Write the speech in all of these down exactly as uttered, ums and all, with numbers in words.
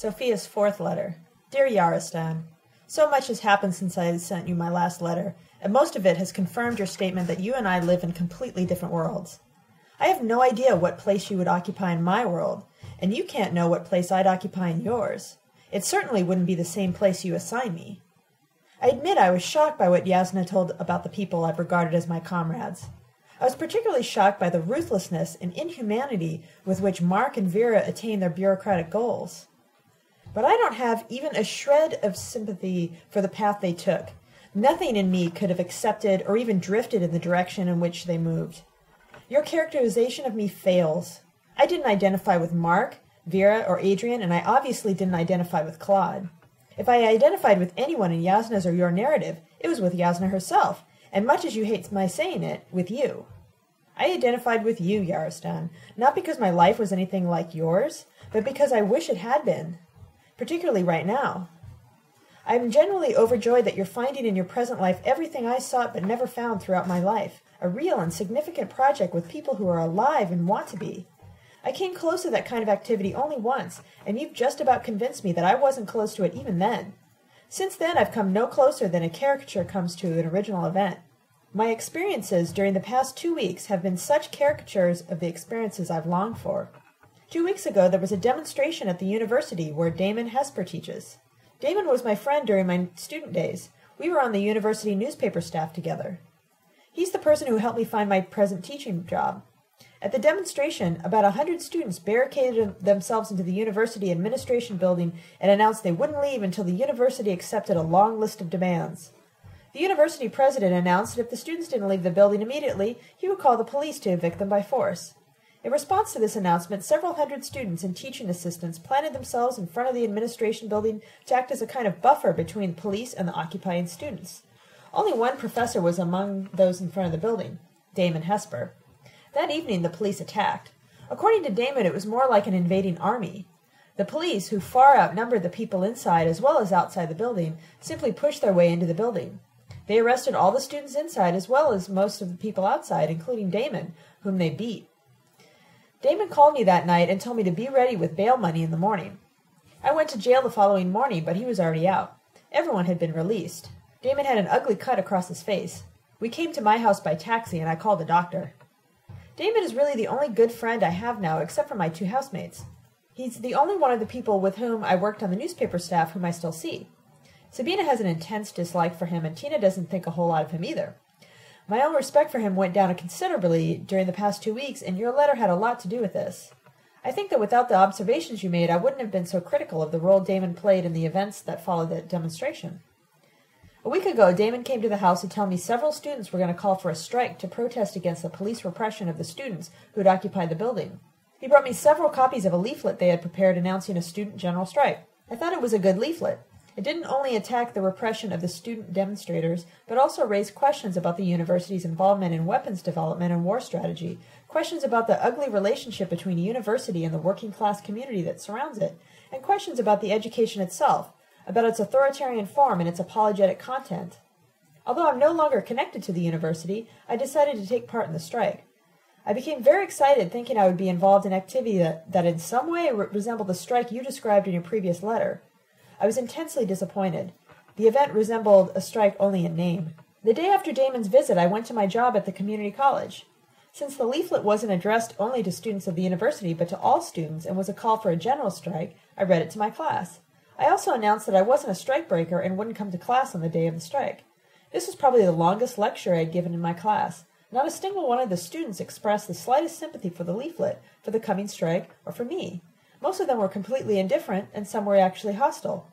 Sophia's fourth letter. Dear Yarostan, so much has happened since I sent you my last letter, and most of it has confirmed your statement that you and I live in completely different worlds. I have no idea what place you would occupy in my world, and you can't know what place I'd occupy in yours. It certainly wouldn't be the same place you assign me. I admit I was shocked by what Yasna told about the people I've regarded as my comrades. I was particularly shocked by the ruthlessness and inhumanity with which Mark and Vera attain their bureaucratic goals. But I don't have even a shred of sympathy for the path they took. Nothing in me could have accepted or even drifted in the direction in which they moved. Your characterization of me fails. I didn't identify with Mark, Vera, or Adrian, and I obviously didn't identify with Claude. If I identified with anyone in Yasna's or your narrative, it was with Yasna herself, and much as you hate my saying it, with you. I identified with you, Yarostan, not because my life was anything like yours, but because I wish it had been, particularly right now. I am genuinely overjoyed that you're finding in your present life everything I sought but never found throughout my life, a real and significant project with people who are alive and want to be. I came close to that kind of activity only once, and you've just about convinced me that I wasn't close to it even then. Since then, I've come no closer than a caricature comes to an original event. My experiences during the past two weeks have been such caricatures of the experiences I've longed for. Two weeks ago, there was a demonstration at the university where Damon Hesper teaches. Damon was my friend during my student days. We were on the university newspaper staff together. He's the person who helped me find my present teaching job. At the demonstration, about a hundred students barricaded themselves into the university administration building and announced they wouldn't leave until the university accepted a long list of demands. The university president announced that if the students didn't leave the building immediately, he would call the police to evict them by force. In response to this announcement, several hundred students and teaching assistants planted themselves in front of the administration building to act as a kind of buffer between the police and the occupying students. Only one professor was among those in front of the building, Damon Hesper. That evening, the police attacked. According to Damon, it was more like an invading army. The police, who far outnumbered the people inside as well as outside the building, simply pushed their way into the building. They arrested all the students inside as well as most of the people outside, including Damon, whom they beat. Damon called me that night and told me to be ready with bail money in the morning. I went to jail the following morning, but he was already out. Everyone had been released. Damon had an ugly cut across his face. We came to my house by taxi, and I called the doctor. Damon is really the only good friend I have now, except for my two housemates. He's the only one of the people with whom I worked on the newspaper staff whom I still see. Sabina has an intense dislike for him, and Tina doesn't think a whole lot of him either. My own respect for him went down considerably during the past two weeks, and your letter had a lot to do with this. I think that without the observations you made, I wouldn't have been so critical of the role Damon played in the events that followed that demonstration. A week ago, Damon came to the house to tell me several students were going to call for a strike to protest against the police repression of the students who had occupied the building. He brought me several copies of a leaflet they had prepared announcing a student general strike. I thought it was a good leaflet. It didn't only attack the repression of the student demonstrators, but also raised questions about the university's involvement in weapons development and war strategy, questions about the ugly relationship between the university and the working-class community that surrounds it, and questions about the education itself, about its authoritarian form and its apologetic content. Although I'm no longer connected to the university, I decided to take part in the strike. I became very excited thinking I would be involved in activity that, that in some way re- resembled the strike you described in your previous letter. I was intensely disappointed. The event resembled a strike only in name. The day after Damon's visit, I went to my job at the community college. Since the leaflet wasn't addressed only to students of the university, but to all students, and was a call for a general strike, I read it to my class. I also announced that I wasn't a strikebreaker and wouldn't come to class on the day of the strike. This was probably the longest lecture I had given in my class. Not a single one of the students expressed the slightest sympathy for the leaflet, for the coming strike, or for me. Most of them were completely indifferent, and some were actually hostile.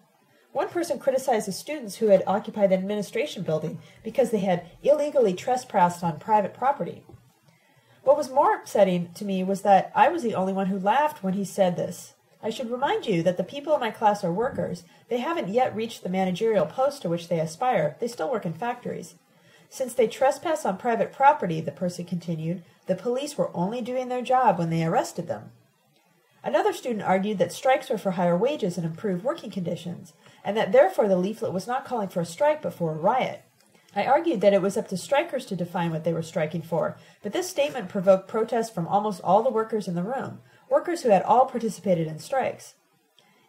One person criticized the students who had occupied the administration building because they had illegally trespassed on private property. What was more upsetting to me was that I was the only one who laughed when he said this. I should remind you that the people in my class are workers. They haven't yet reached the managerial post to which they aspire. They still work in factories. Since they trespass on private property, the person continued, the police were only doing their job when they arrested them. Another student argued that strikes were for higher wages and improved working conditions, and that therefore the leaflet was not calling for a strike but for a riot. I argued that it was up to strikers to define what they were striking for, but this statement provoked protest from almost all the workers in the room, workers who had all participated in strikes.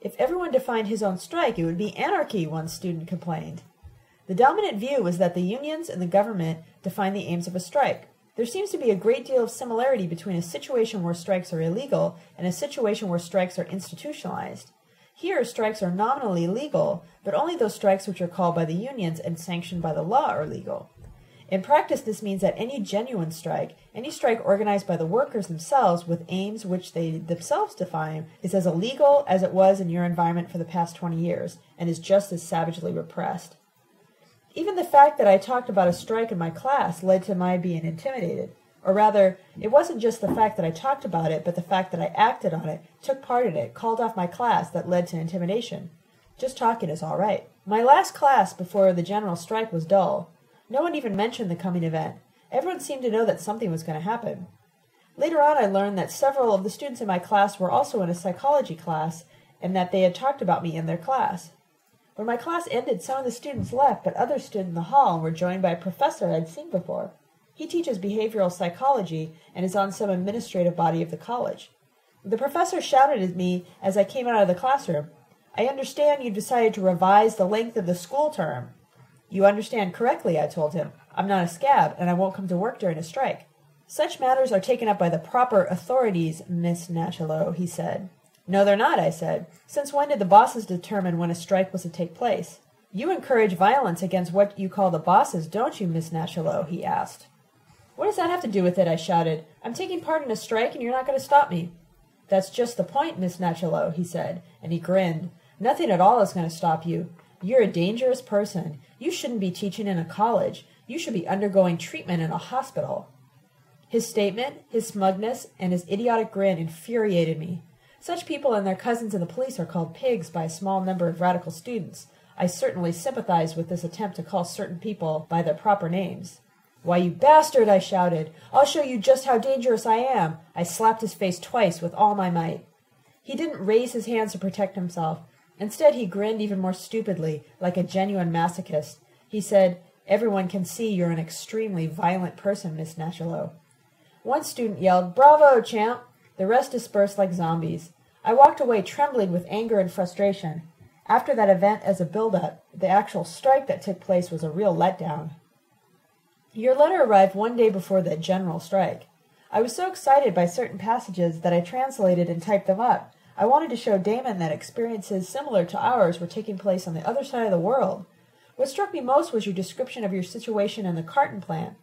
If everyone defined his own strike, it would be anarchy, one student complained. The dominant view was that the unions and the government define the aims of a strike. There seems to be a great deal of similarity between a situation where strikes are illegal and a situation where strikes are institutionalized. Here, strikes are nominally legal, but only those strikes which are called by the unions and sanctioned by the law are legal. In practice, this means that any genuine strike, any strike organized by the workers themselves with aims which they themselves define, is as illegal as it was in your environment for the past twenty years, and is just as savagely repressed. Even the fact that I talked about a strike in my class led to my being intimidated. Or rather, it wasn't just the fact that I talked about it, but the fact that I acted on it, took part in it, called off my class that led to intimidation. Just talking is all right. My last class before the general strike was dull. No one even mentioned the coming event. Everyone seemed to know that something was going to happen. Later on, I learned that several of the students in my class were also in a psychology class, and that they had talked about me in their class. When my class ended, some of the students left, but others stood in the hall and were joined by a professor I had seen before. He teaches behavioral psychology and is on some administrative body of the college. The professor shouted at me as I came out of the classroom, "I understand you decided to revise the length of the school term." "You understand correctly," I told him. "I'm not a scab, and I won't come to work during a strike." "Such matters are taken up by the proper authorities, Miss Nachalo," he said. "No, they're not," I said. "Since when did the bosses determine when a strike was to take place?" "You encourage violence against what you call the bosses, don't you, Miss Nachalo?" he asked. "What does that have to do with it?" I shouted. "I'm taking part in a strike, and you're not going to stop me." "That's just the point, Miss Nachalo," he said, and he grinned. "Nothing at all is going to stop you. You're a dangerous person. You shouldn't be teaching in a college. You should be undergoing treatment in a hospital." His statement, his smugness, and his idiotic grin infuriated me. Such people and their cousins in the police are called pigs by a small number of radical students. I certainly sympathize with this attempt to call certain people by their proper names. "Why, you bastard!" I shouted. "I'll show you just how dangerous I am." I slapped his face twice with all my might. He didn't raise his hands to protect himself. Instead, he grinned even more stupidly, like a genuine masochist. He said, "Everyone can see you're an extremely violent person, Miss Nachalo." One student yelled, "Bravo, champ!" The rest dispersed like zombies. I walked away trembling with anger and frustration. After that event as a build-up, the actual strike that took place was a real letdown. Your letter arrived one day before the general strike. I was so excited by certain passages that I translated and typed them up. I wanted to show Damon that experiences similar to ours were taking place on the other side of the world. What struck me most was your description of your situation in the carton plant.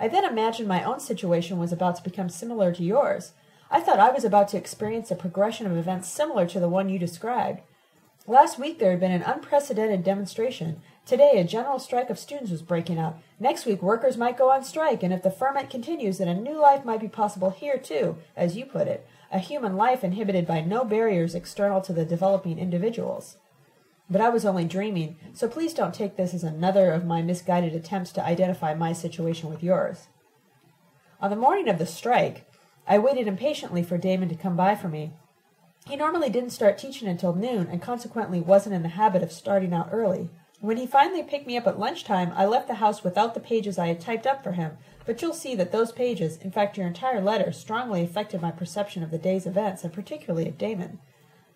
I then imagined my own situation was about to become similar to yours. I thought I was about to experience a progression of events similar to the one you described. Last week there had been an unprecedented demonstration. Today a general strike of students was breaking out. Next week workers might go on strike, and if the ferment continues, then a new life might be possible here too, as you put it, a human life inhibited by no barriers external to the developing individuals. But I was only dreaming, so please don't take this as another of my misguided attempts to identify my situation with yours. On the morning of the strike, I waited impatiently for Damon to come by for me. He normally didn't start teaching until noon, and consequently wasn't in the habit of starting out early. When he finally picked me up at lunchtime, I left the house without the pages I had typed up for him, but you'll see that those pages, in fact your entire letter, strongly affected my perception of the day's events, and particularly of Damon.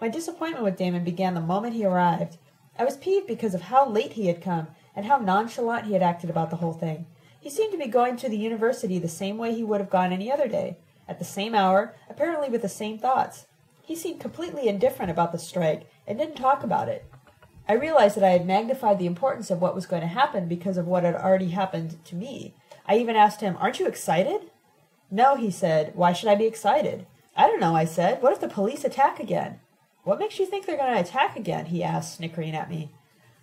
My disappointment with Damon began the moment he arrived. I was peeved because of how late he had come, and how nonchalant he had acted about the whole thing. He seemed to be going to the university the same way he would have gone any other day, at the same hour, apparently with the same thoughts. He seemed completely indifferent about the strike, and didn't talk about it. I realized that I had magnified the importance of what was going to happen because of what had already happened to me. I even asked him, "Aren't you excited?" "No," he said. "Why should I be excited?" "I don't know," I said. "What if the police attack again?" "What makes you think they're going to attack again?" he asked, snickering at me.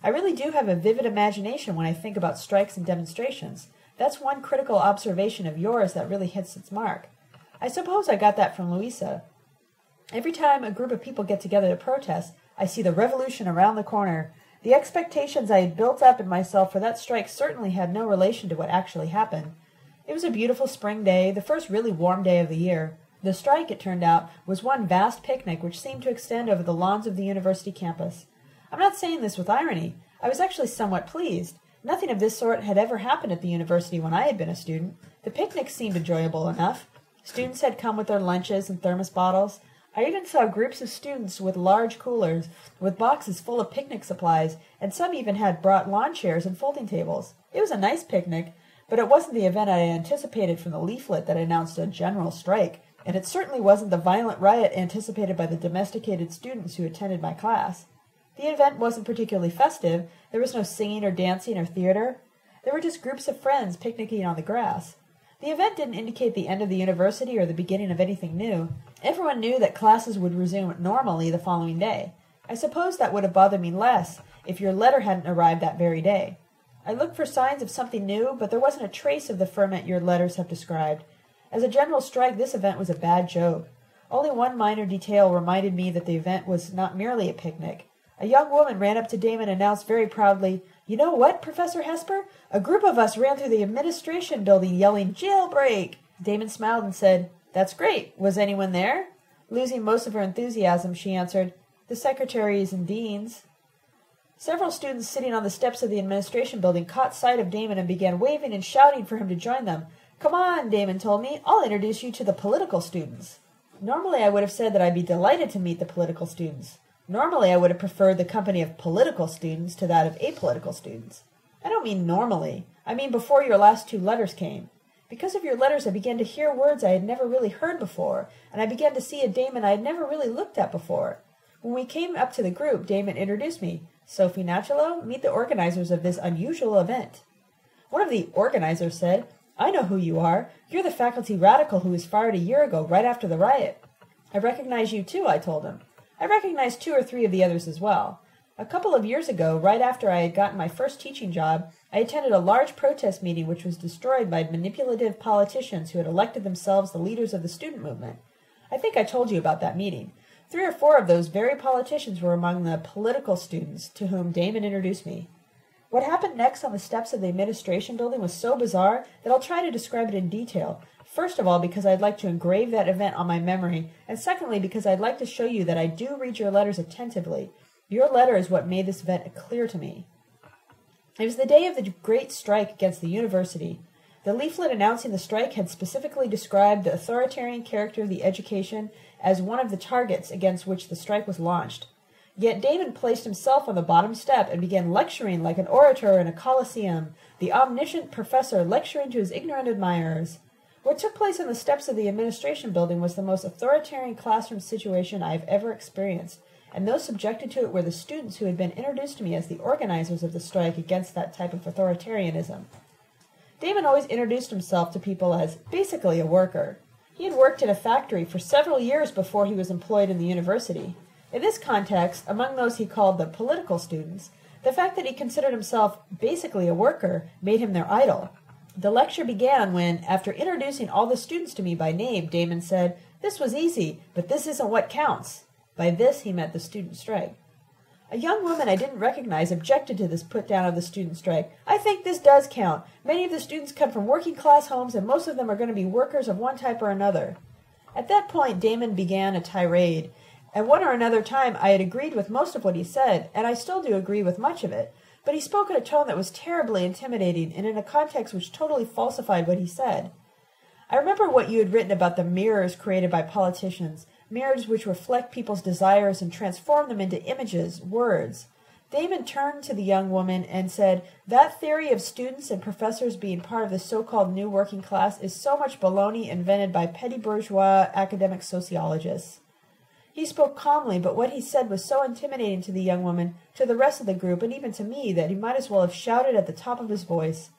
I really do have a vivid imagination when I think about strikes and demonstrations. That's one critical observation of yours that really hits its mark. I suppose I got that from Luisa. Every time a group of people get together to protest, I see the revolution around the corner. The expectations I had built up in myself for that strike certainly had no relation to what actually happened. It was a beautiful spring day, the first really warm day of the year. The strike, it turned out, was one vast picnic which seemed to extend over the lawns of the university campus. I'm not saying this with irony. I was actually somewhat pleased. Nothing of this sort had ever happened at the university when I had been a student. The picnic seemed enjoyable enough. Students had come with their lunches and thermos bottles. I even saw groups of students with large coolers, with boxes full of picnic supplies, and some even had brought lawn chairs and folding tables. It was a nice picnic, but it wasn't the event I anticipated from the leaflet that announced a general strike, and it certainly wasn't the violent riot anticipated by the domesticated students who attended my class. The event wasn't particularly festive. There was no singing or dancing or theater. There were just groups of friends picnicking on the grass. The event didn't indicate the end of the university or the beginning of anything new. Everyone knew that classes would resume normally the following day. I suppose that would have bothered me less if your letter hadn't arrived that very day. I looked for signs of something new, but there wasn't a trace of the ferment your letters have described. As a general strike, this event was a bad joke. Only one minor detail reminded me that the event was not merely a picnic. A young woman ran up to Damon and announced very proudly, "You know what, Professor Hesper? A group of us ran through the administration building yelling, 'Jailbreak!'" Damon smiled and said, "That's great. Was anyone there?" Losing most of her enthusiasm, she answered, "The secretaries and deans." Several students sitting on the steps of the administration building caught sight of Damon and began waving and shouting for him to join them. "Come on," Damon told me. "I'll introduce you to the political students." Normally I would have said that I'd be delighted to meet the political students. Normally, I would have preferred the company of political students to that of apolitical students. I don't mean normally. I mean before your last two letters came. Because of your letters, I began to hear words I had never really heard before, and I began to see a Damon I had never really looked at before. When we came up to the group, Damon introduced me. "Sophie Nachalo, meet the organizers of this unusual event." One of the organizers said, "I know who you are. You're the faculty radical who was fired a year ago right after the riot." "I recognize you too," I told him. I recognized two or three of the others as well. A couple of years ago, right after I had gotten my first teaching job, I attended a large protest meeting which was destroyed by manipulative politicians who had elected themselves the leaders of the student movement. I think I told you about that meeting. Three or four of those very politicians were among the political students to whom Damon introduced me. What happened next on the steps of the administration building was so bizarre that I'll try to describe it in detail. First of all, because I'd like to engrave that event on my memory, and secondly, because I'd like to show you that I do read your letters attentively. Your letter is what made this event clear to me. It was the day of the great strike against the university. The leaflet announcing the strike had specifically described the authoritarian character of the education as one of the targets against which the strike was launched. Yet Damon placed himself on the bottom step and began lecturing like an orator in a coliseum, the omniscient professor lecturing to his ignorant admirers. What took place on the steps of the administration building was the most authoritarian classroom situation I have ever experienced, and those subjected to it were the students who had been introduced to me as the organizers of the strike against that type of authoritarianism. Damon always introduced himself to people as basically a worker. He had worked in a factory for several years before he was employed in the university. In this context, among those he called the political students, the fact that he considered himself basically a worker made him their idol. The lecture began when, after introducing all the students to me by name, Damon said, "This was easy, but this isn't what counts." By this, he meant the student strike. A young woman I didn't recognize objected to this put-down of the student strike. "I think this does count. Many of the students come from working-class homes, and most of them are going to be workers of one type or another." At that point, Damon began a tirade. At one or another time, I had agreed with most of what he said, and I still do agree with much of it. But he spoke in a tone that was terribly intimidating and in a context which totally falsified what he said. I remember what you had written about the mirrors created by politicians, mirrors which reflect people's desires and transform them into images, words. Damon turned to the young woman and said, "That theory of students and professors being part of the so-called new working class is so much baloney invented by petty bourgeois academic sociologists." He spoke calmly, but what he said was so intimidating to the young woman, to the rest of the group, and even to me, that he might as well have shouted at the top of his voice.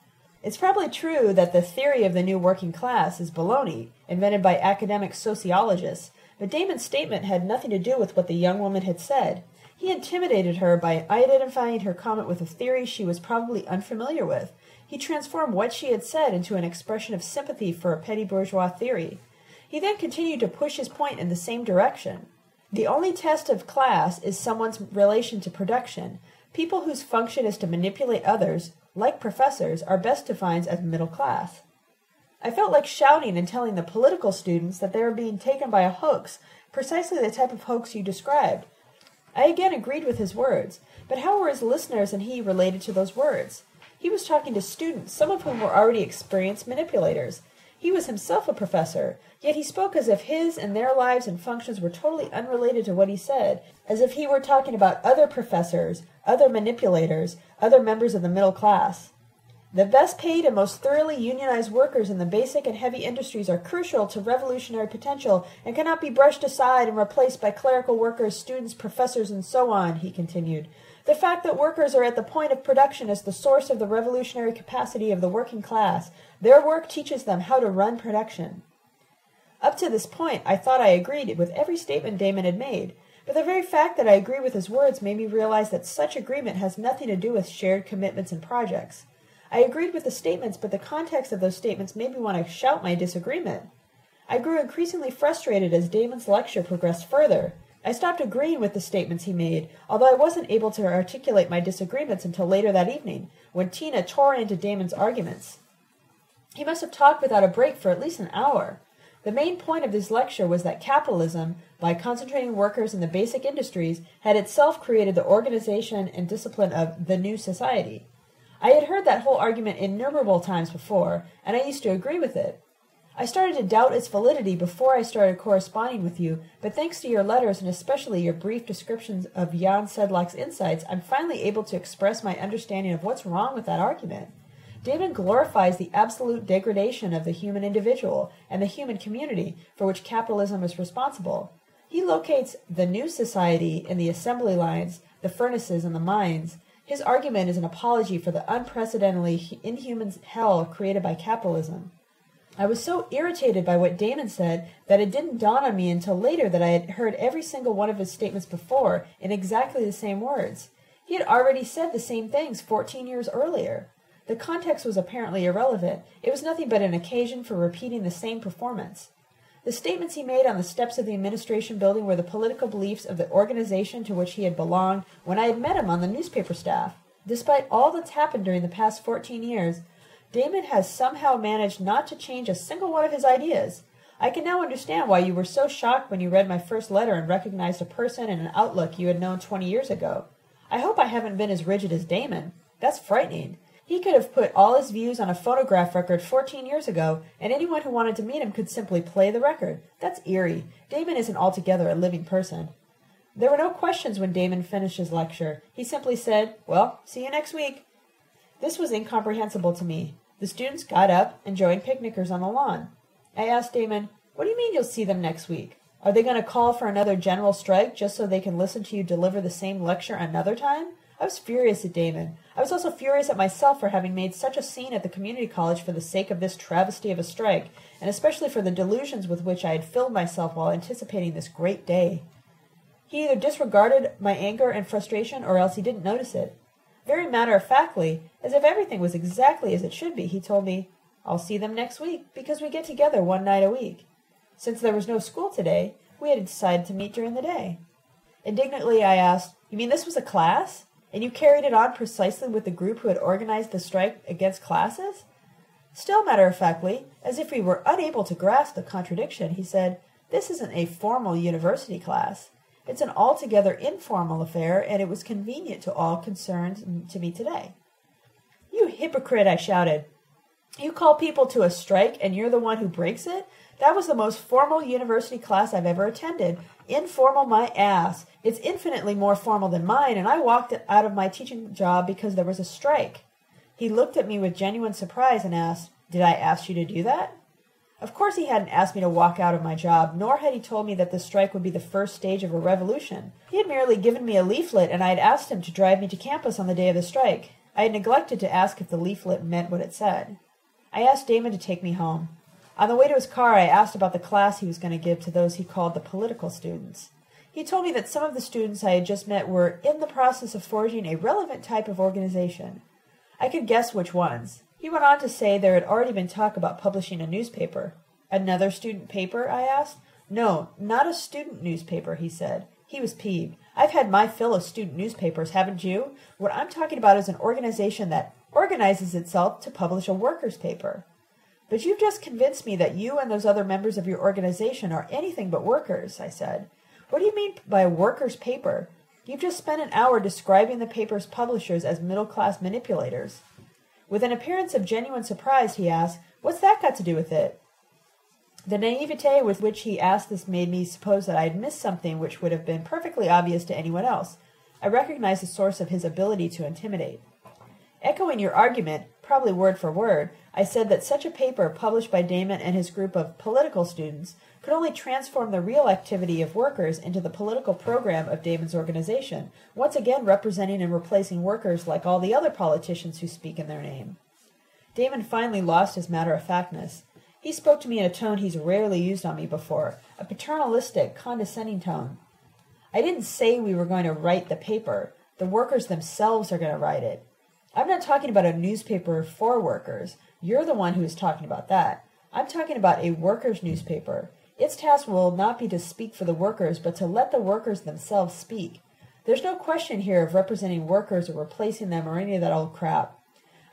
It's probably true that the theory of the new working class is baloney, invented by academic sociologists, but Damon's statement had nothing to do with what the young woman had said. He intimidated her by identifying her comment with a theory she was probably unfamiliar with. He transformed what she had said into an expression of sympathy for a petty bourgeois theory. He then continued to push his point in the same direction. The only test of class is someone's relation to production. People whose function is to manipulate others, like professors, are best defined as middle class. I felt like shouting and telling the political students that they were being taken by a hoax, precisely the type of hoax you described. I again agreed with his words, but how were his listeners and he related to those words? He was talking to students, some of whom were already experienced manipulators. He was himself a professor, yet he spoke as if his and their lives and functions were totally unrelated to what he said, as if he were talking about other professors, other manipulators, other members of the middle class. The best paid and most thoroughly unionized workers in the basic and heavy industries are crucial to revolutionary potential and cannot be brushed aside and replaced by clerical workers, students, professors, and so on, he continued. The fact that workers are at the point of production is the source of the revolutionary capacity of the working class. Their work teaches them how to run production. Up to this point, I thought I agreed with every statement Damon had made, but the very fact that I agree with his words made me realize that such agreement has nothing to do with shared commitments and projects. I agreed with the statements, but the context of those statements made me want to shout my disagreement. I grew increasingly frustrated as Damon's lecture progressed further. I stopped agreeing with the statements he made, although I wasn't able to articulate my disagreements until later that evening, when Tina tore into Damon's arguments. He must have talked without a break for at least an hour. The main point of this lecture was that capitalism, by concentrating workers in the basic industries, had itself created the organization and discipline of the new society. I had heard that whole argument innumerable times before, and I used to agree with it. I started to doubt its validity before I started corresponding with you, but thanks to your letters and especially your brief descriptions of Jan Sedlak's insights, I'm finally able to express my understanding of what's wrong with that argument. Damon glorifies the absolute degradation of the human individual and the human community for which capitalism is responsible. He locates the new society in the assembly lines, the furnaces, and the mines. His argument is an apology for the unprecedentedly inhuman hell created by capitalism. I was so irritated by what Damon said that it didn't dawn on me until later that I had heard every single one of his statements before in exactly the same words. He had already said the same things fourteen years earlier. The context was apparently irrelevant. It was nothing but an occasion for repeating the same performance. The statements he made on the steps of the administration building were the political beliefs of the organization to which he had belonged when I had met him on the newspaper staff. Despite all that's happened during the past fourteen years, Damon has somehow managed not to change a single one of his ideas. I can now understand why you were so shocked when you read my first letter and recognized a person and an outlook you had known twenty years ago. I hope I haven't been as rigid as Damon. That's frightening. He could have put all his views on a phonograph record fourteen years ago, and anyone who wanted to meet him could simply play the record. That's eerie. Damon isn't altogether a living person. There were no questions when Damon finished his lecture. He simply said, "Well, see you next week." This was incomprehensible to me. The students got up and joined picnickers on the lawn. I asked Damon, "What do you mean you'll see them next week? Are they going to call for another general strike just so they can listen to you deliver the same lecture another time?" I was furious at Damon. I was also furious at myself for having made such a scene at the community college for the sake of this travesty of a strike, and especially for the delusions with which I had filled myself while anticipating this great day. He either disregarded my anger and frustration, or else he didn't notice it. Very matter-of-factly, as if everything was exactly as it should be, he told me, "I'll see them next week, because we get together one night a week." Since there was no school today, we had decided to meet during the day. Indignantly, I asked, "You mean this was a class? And you carried it on precisely with the group who had organized the strike against classes?" Still matter-of-factly, as if we were unable to grasp the contradiction, he said, "This isn't a formal university class. It's an altogether informal affair, and it was convenient to all concerned to me today." "You hypocrite," I shouted. "You call people to a strike, and you're the one who breaks it? That was the most formal university class I've ever attended. Informal my ass. It's infinitely more formal than mine, and I walked out of my teaching job because there was a strike." He looked at me with genuine surprise and asked, "Did I ask you to do that?" Of course he hadn't asked me to walk out of my job, nor had he told me that the strike would be the first stage of a revolution. He had merely given me a leaflet, and I had asked him to drive me to campus on the day of the strike. I had neglected to ask if the leaflet meant what it said. I asked Damon to take me home. On the way to his car, I asked about the class he was going to give to those he called the political students. He told me that some of the students I had just met were in the process of forging a relevant type of organization. I could guess which ones. He went on to say there had already been talk about publishing a newspaper. "Another student paper?" I asked. "No, not a student newspaper," he said. He was peeved. "I've had my fill of student newspapers, haven't you? What I'm talking about is an organization that organizes itself to publish a workers' paper. But you've just convinced me that you and those other members of your organization are anything but workers," I said. "What do you mean by a workers' paper? You've just spent an hour describing the paper's publishers as middle-class manipulators." With an appearance of genuine surprise, he asked, "What's that got to do with it?" The naivete with which he asked this made me suppose that I had missed something which would have been perfectly obvious to anyone else. I recognized the source of his ability to intimidate. Echoing your argument, probably word for word, I said that such a paper published by Damon and his group of political students could only transform the real activity of workers into the political program of Damon's organization, once again representing and replacing workers like all the other politicians who speak in their name. Damon finally lost his matter-of-factness. He spoke to me in a tone he's rarely used on me before, a paternalistic, condescending tone. I didn't say we were going to write the paper. The workers themselves are going to write it. I'm not talking about a newspaper for workers. You're the one who is talking about that. I'm talking about a workers' newspaper. Its task will not be to speak for the workers, but to let the workers themselves speak. There's no question here of representing workers or replacing them or any of that old crap.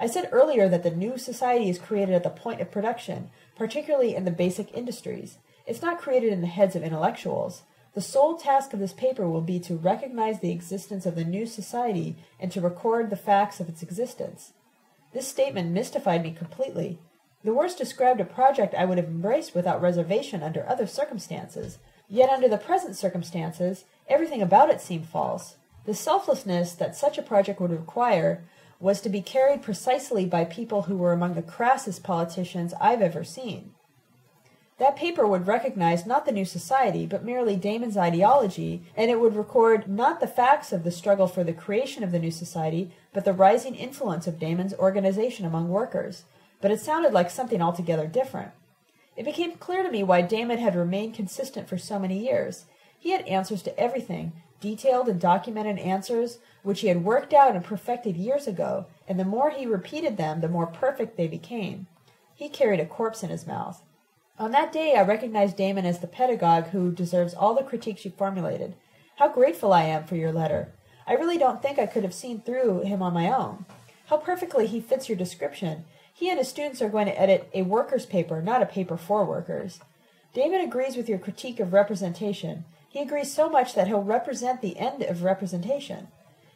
I said earlier that the new society is created at the point of production, particularly in the basic industries. It's not created in the heads of intellectuals. The sole task of this paper will be to recognize the existence of the new society and to record the facts of its existence. This statement mystified me completely. The words described a project I would have embraced without reservation under other circumstances. Yet under the present circumstances, everything about it seemed false. The selflessness that such a project would require was to be carried precisely by people who were among the crassest politicians I've ever seen. That paper would recognize not the new society, but merely Damon's ideology, and it would record not the facts of the struggle for the creation of the new society, but the rising influence of Damon's organization among workers. But it sounded like something altogether different. It became clear to me why Damon had remained consistent for so many years. He had answers to everything, detailed and documented answers, which he had worked out and perfected years ago, and the more he repeated them, the more perfect they became. He carried a corpse in his mouth. On that day, I recognized Damon as the pedagogue who deserves all the critiques you formulated. How grateful I am for your letter. I really don't think I could have seen through him on my own. How perfectly he fits your description. He and his students are going to edit a workers' paper, not a paper for workers. Damon agrees with your critique of representation. He agrees so much that he'll represent the end of representation.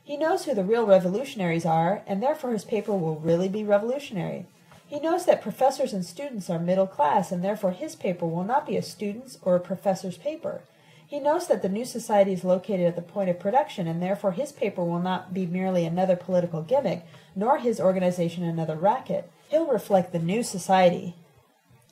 He knows who the real revolutionaries are, and therefore his paper will really be revolutionary. He knows that professors and students are middle class, and therefore his paper will not be a student's or a professor's paper. He knows that the new society is located at the point of production, and therefore his paper will not be merely another political gimmick, nor his organization another racket. He'll reflect the new society.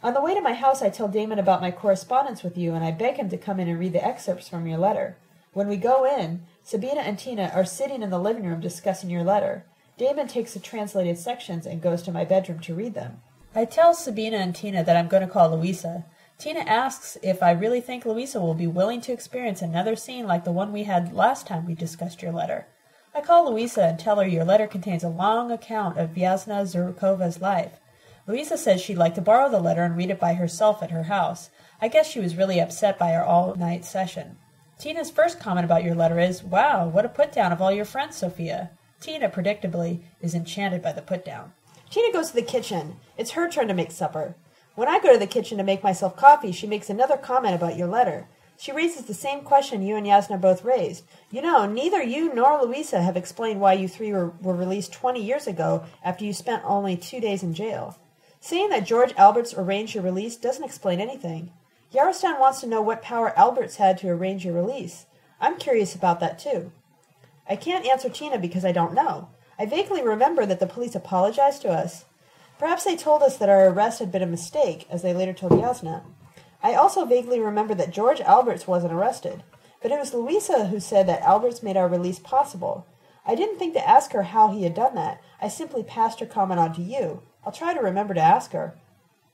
On the way to my house, I tell Damon about my correspondence with you, and I beg him to come in and read the excerpts from your letter. When we go in, Sabina and Tina are sitting in the living room discussing your letter. Damon takes the translated sections and goes to my bedroom to read them. I tell Sabina and Tina that I'm going to call Luisa. Tina asks if I really think Luisa will be willing to experience another scene like the one we had last time we discussed your letter. I call Luisa and tell her your letter contains a long account of Yasna Zurukova's life. Luisa says she'd like to borrow the letter and read it by herself at her house. I guess she was really upset by our all-night session. Tina's first comment about your letter is, "Wow, what a put-down of all your friends, Sophia." Tina, predictably, is enchanted by the put-down. Tina goes to the kitchen. It's her turn to make supper. When I go to the kitchen to make myself coffee, she makes another comment about your letter. She raises the same question you and Yasna both raised. You know, neither you nor Luisa have explained why you three were, were released twenty years ago after you spent only two days in jail. Saying that George Alberts arranged your release doesn't explain anything. Yarostan wants to know what power Alberts had to arrange your release. I'm curious about that, too. I can't answer Tina because I don't know. I vaguely remember that the police apologized to us. Perhaps they told us that our arrest had been a mistake, as they later told Yasna. I also vaguely remember that George Alberts wasn't arrested, but it was Luisa who said that Alberts made our release possible. I didn't think to ask her how he had done that. I simply passed her comment on to you. I'll try to remember to ask her.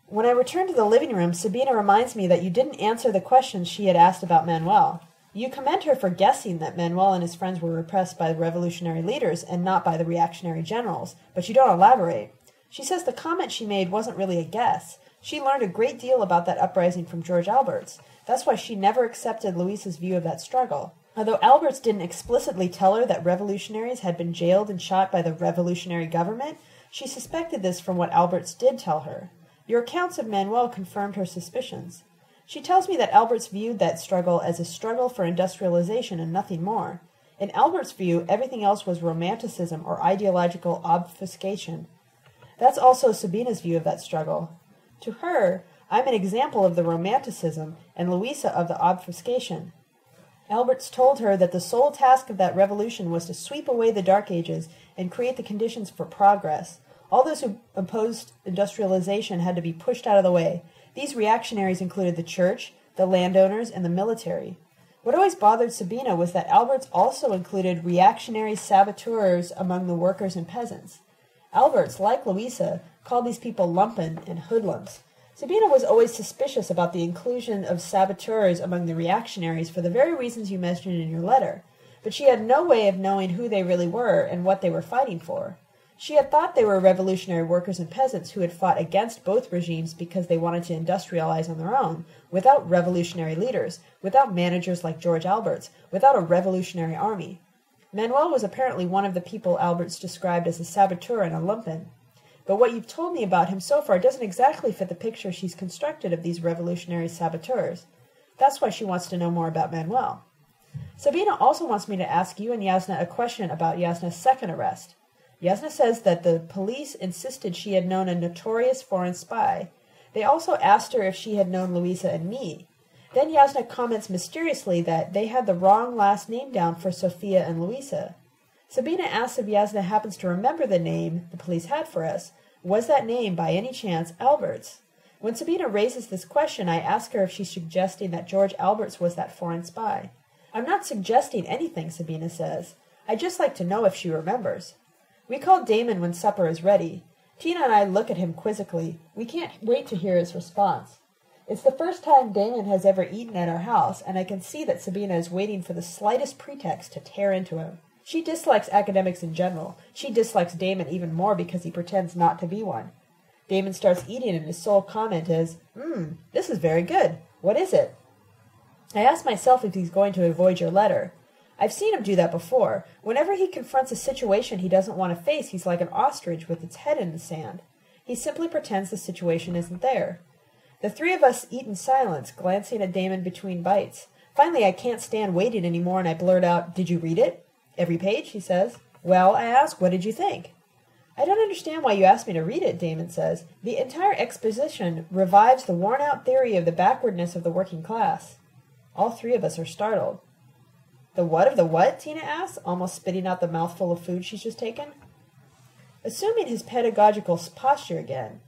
When I return to the living room, Sabina reminds me that you didn't answer the questions she had asked about Manuel. You commend her for guessing that Manuel and his friends were repressed by the revolutionary leaders and not by the reactionary generals, but you don't elaborate. She says the comment she made wasn't really a guess. She learned a great deal about that uprising from George Alberts. That's why she never accepted Luisa's view of that struggle. Although Alberts didn't explicitly tell her that revolutionaries had been jailed and shot by the revolutionary government, she suspected this from what Alberts did tell her. Your accounts of Manuel confirmed her suspicions. She tells me that Alberts viewed that struggle as a struggle for industrialization and nothing more. In Alberts' view, everything else was romanticism or ideological obfuscation. That's also Sabina's view of that struggle. To her, I'm an example of the romanticism, and Luisa of the obfuscation. Alberts told her that the sole task of that revolution was to sweep away the Dark Ages and create the conditions for progress. All those who opposed industrialization had to be pushed out of the way. These reactionaries included the church, the landowners, and the military. What always bothered Sabina was that Alberts also included reactionary saboteurs among the workers and peasants. Alberts, like Luisa, called these people lumpen and hoodlums. Sabina was always suspicious about the inclusion of saboteurs among the reactionaries for the very reasons you mentioned in your letter, but she had no way of knowing who they really were and what they were fighting for. She had thought they were revolutionary workers and peasants who had fought against both regimes because they wanted to industrialize on their own, without revolutionary leaders, without managers like George Alberts, without a revolutionary army. Manuel was apparently one of the people Alberts described as a saboteur and a lumpen. But what you've told me about him so far doesn't exactly fit the picture she's constructed of these revolutionary saboteurs. That's why she wants to know more about Manuel. Sabina also wants me to ask you and Yasna a question about Yasna's second arrest. Yasna says that the police insisted she had known a notorious foreign spy. They also asked her if she had known Luisa and me. Then Yasna comments mysteriously that they had the wrong last name down for Sophia and Luisa. Sabina asks if Yasna happens to remember the name the police had for us. Was that name, by any chance, Alberts? When Sabina raises this question, I ask her if she's suggesting that George Alberts was that foreign spy. I'm not suggesting anything, Sabina says. I'd just like to know if she remembers. We call Damon when supper is ready. Tina and I look at him quizzically. We can't wait to hear his response. It's the first time Damon has ever eaten at our house, and I can see that Sabina is waiting for the slightest pretext to tear into him. She dislikes academics in general. She dislikes Damon even more because he pretends not to be one. Damon starts eating and his sole comment is, Mmm, this is very good. What is it? I ask myself if he's going to avoid your letter. I've seen him do that before. Whenever he confronts a situation he doesn't want to face, he's like an ostrich with its head in the sand. He simply pretends the situation isn't there. The three of us eat in silence, glancing at Damon between bites. Finally, I can't stand waiting anymore, and I blurt out, Did you read it? Every page, he says. Well, I ask, what did you think? I don't understand why you asked me to read it, Damon says. The entire exposition revives the worn-out theory of the backwardness of the working class. All three of us are startled. The what of the what? Tina asks, almost spitting out the mouthful of food she's just taken. Assuming his pedagogical posture again,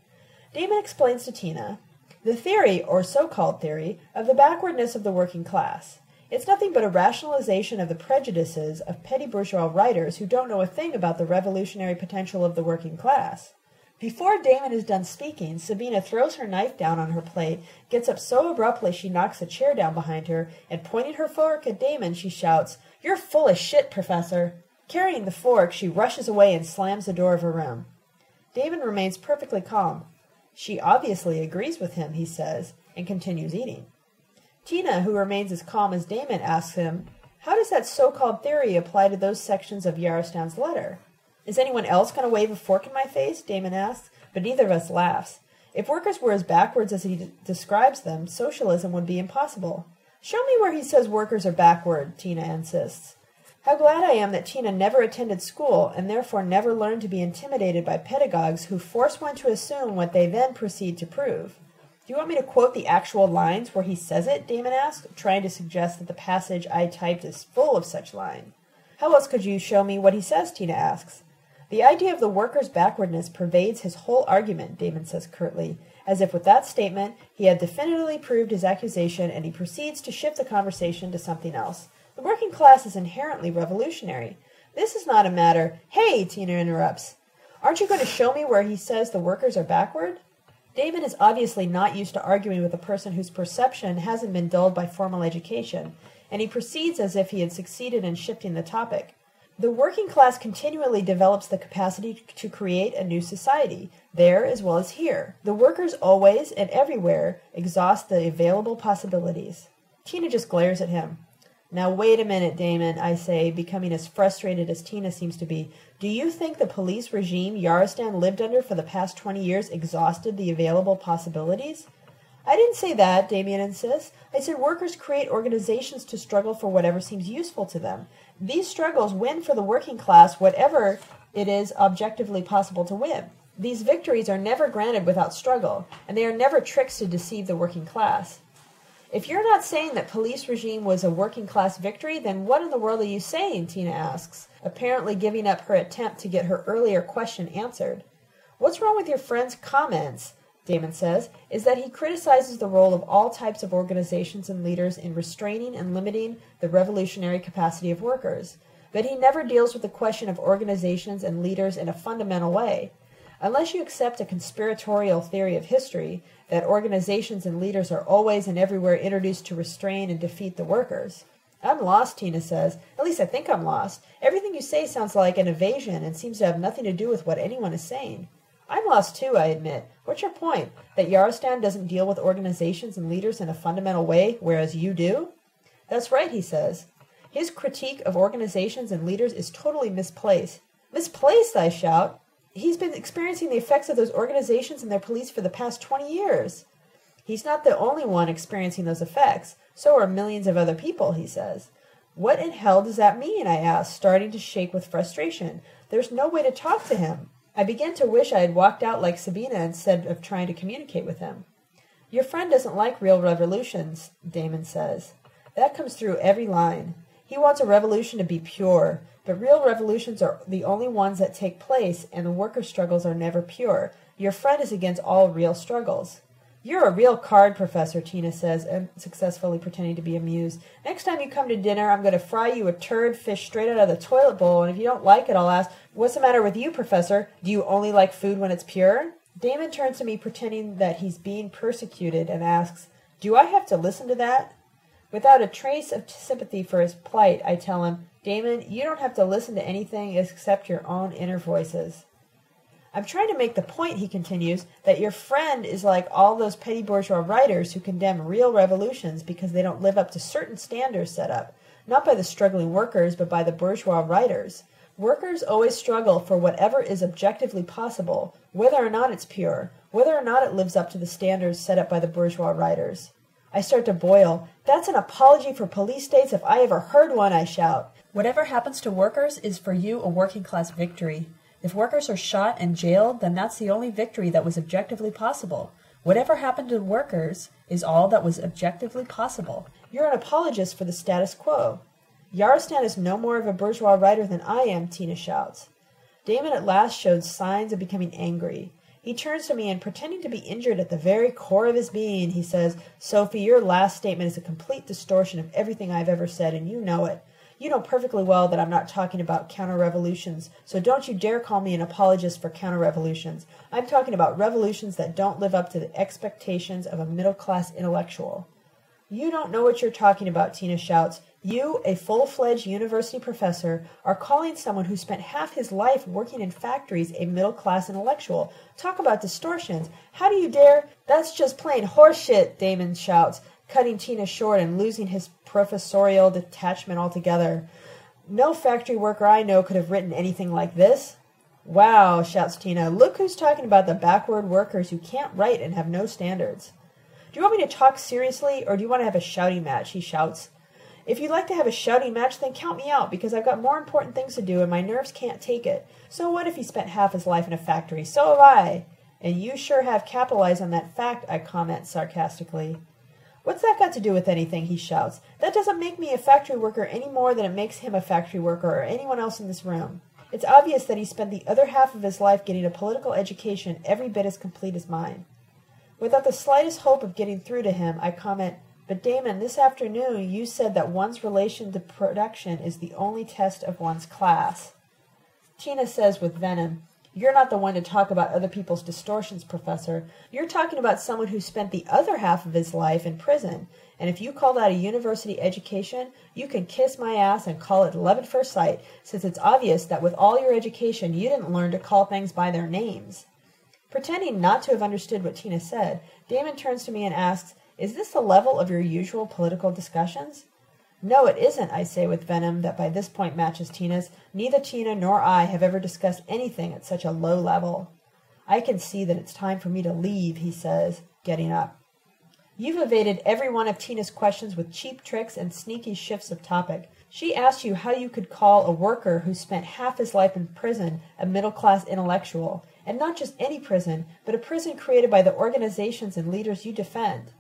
Damon explains to Tina, the theory, or so-called theory, of the backwardness of the working class. It's nothing but a rationalization of the prejudices of petty bourgeois writers who don't know a thing about the revolutionary potential of the working class. Before Damon is done speaking, Sabina throws her knife down on her plate, gets up so abruptly she knocks a chair down behind her, and pointing her fork at Damon, she shouts, "You're full of shit, Professor!" Carrying the fork, she rushes away and slams the door of her room. Damon remains perfectly calm. She obviously agrees with him, he says, and continues eating. Tina, who remains as calm as Damon, asks him, How does that so-called theory apply to those sections of Yarostan's letter? Is anyone else going to wave a fork in my face? Damon asks, but neither of us laughs. If workers were as backwards as he d describes them, socialism would be impossible. Show me where he says workers are backward, Tina insists. How glad I am that Tina never attended school and therefore never learned to be intimidated by pedagogues who force one to assume what they then proceed to prove. Do you want me to quote the actual lines where he says it? Damon asks, trying to suggest that the passage I typed is full of such lines. How else could you show me what he says? Tina asks. The idea of the worker's backwardness pervades his whole argument, Damon says curtly, as if with that statement he had definitively proved his accusation, and he proceeds to shift the conversation to something else. The working class is inherently revolutionary. This is not a matter... Hey, Tina interrupts. Aren't you going to show me where he says the workers are backward? Damon is obviously not used to arguing with a person whose perception hasn't been dulled by formal education, and he proceeds as if he had succeeded in shifting the topic. The working class continually develops the capacity to create a new society, there as well as here. The workers always and everywhere exhaust the available possibilities. Tina just glares at him. Now wait a minute, Damon, I say, becoming as frustrated as Tina seems to be. Do you think the police regime Yarostan lived under for the past twenty years exhausted the available possibilities? I didn't say that, Damien insists. I said workers create organizations to struggle for whatever seems useful to them. These struggles win for the working class whatever it is objectively possible to win. These victories are never granted without struggle, and they are never tricks to deceive the working class. If you're not saying that police regime was a working class victory, then what in the world are you saying, Tina asks, apparently giving up her attempt to get her earlier question answered. What's wrong with your friend's comments, Damon says, is that he criticizes the role of all types of organizations and leaders in restraining and limiting the revolutionary capacity of workers. But he never deals with the question of organizations and leaders in a fundamental way. Unless you accept a conspiratorial theory of history, that organizations and leaders are always and everywhere introduced to restrain and defeat the workers. I'm lost, Tina says. At least I think I'm lost. Everything you say sounds like an evasion and seems to have nothing to do with what anyone is saying. I'm lost too, I admit. What's your point? That Yarostan doesn't deal with organizations and leaders in a fundamental way, whereas you do? That's right, he says. His critique of organizations and leaders is totally misplaced. Misplaced, I shout. He's been experiencing the effects of those organizations and their police for the past twenty years. He's not the only one experiencing those effects. So are millions of other people, he says. What in hell does that mean, I ask, starting to shake with frustration. There's no way to talk to him. I began to wish I had walked out like Sabina instead of trying to communicate with him. Your friend doesn't like real revolutions, Damon says. That comes through every line. He wants a revolution to be pure, but real revolutions are the only ones that take place, and the worker struggles are never pure. Your friend is against all real struggles. You're a real card, Professor, Tina says, unsuccessfully pretending to be amused. Next time you come to dinner, I'm going to fry you a turd fish straight out of the toilet bowl, and if you don't like it, I'll ask, what's the matter with you, Professor? Do you only like food when it's pure? Damon turns to me, pretending that he's being persecuted, and asks, do I have to listen to that? Without a trace of sympathy for his plight, I tell him, Damon, you don't have to listen to anything except your own inner voices. I'm trying to make the point, he continues, that your friend is like all those petty bourgeois writers who condemn real revolutions because they don't live up to certain standards set up, not by the struggling workers, but by the bourgeois writers. Workers always struggle for whatever is objectively possible, whether or not it's pure, whether or not it lives up to the standards set up by the bourgeois writers. I start to boil. That's an apology for police states if I ever heard one, I shout. Whatever happens to workers is for you a working-class victory. If workers are shot and jailed, then that's the only victory that was objectively possible. Whatever happened to workers is all that was objectively possible. You're an apologist for the status quo. Yarostan is no more of a bourgeois writer than I am, Tina shouts. Damon at last showed signs of becoming angry. He turns to me and, pretending to be injured at the very core of his being, he says, Sophie, your last statement is a complete distortion of everything I've ever said, and you know it. You know perfectly well that I'm not talking about counter-revolutions, so don't you dare call me an apologist for counter-revolutions. I'm talking about revolutions that don't live up to the expectations of a middle-class intellectual. You don't know what you're talking about, Tina shouts. You, a full-fledged university professor, are calling someone who spent half his life working in factories a middle-class intellectual. Talk about distortions. How do you dare? That's just plain horseshit, Damon shouts, cutting Tina short and losing his professorial detachment altogether. No factory worker I know could have written anything like this. Wow, shouts Tina. Look who's talking about the backward workers who can't write and have no standards. Do you want me to talk seriously, or do you want to have a shouting match? He shouts. If you'd like to have a shouting match, then count me out, because I've got more important things to do and my nerves can't take it. So what if he spent half his life in a factory? So have I. And you sure have capitalized on that fact, I comment sarcastically. What's that got to do with anything? He shouts. That doesn't make me a factory worker any more than it makes him a factory worker or anyone else in this room. It's obvious that he spent the other half of his life getting a political education every bit as complete as mine. Without the slightest hope of getting through to him, I comment, but Damon, this afternoon you said that one's relation to production is the only test of one's class. Tina says with venom, you're not the one to talk about other people's distortions, Professor. You're talking about someone who spent the other half of his life in prison, and if you call that a university education, you can kiss my ass and call it love at first sight, since it's obvious that with all your education you didn't learn to call things by their names. Pretending not to have understood what Tina said, Damon turns to me and asks, is this the level of your usual political discussions? No, it isn't, I say with venom that by this point matches Tina's. Neither Tina nor I have ever discussed anything at such a low level. I can see that it's time for me to leave, he says, getting up. You've evaded every one of Tina's questions with cheap tricks and sneaky shifts of topic. She asked you how you could call a worker who spent half his life in prison a middle-class intellectual, and not just any prison, but a prison created by the organizations and leaders you defend.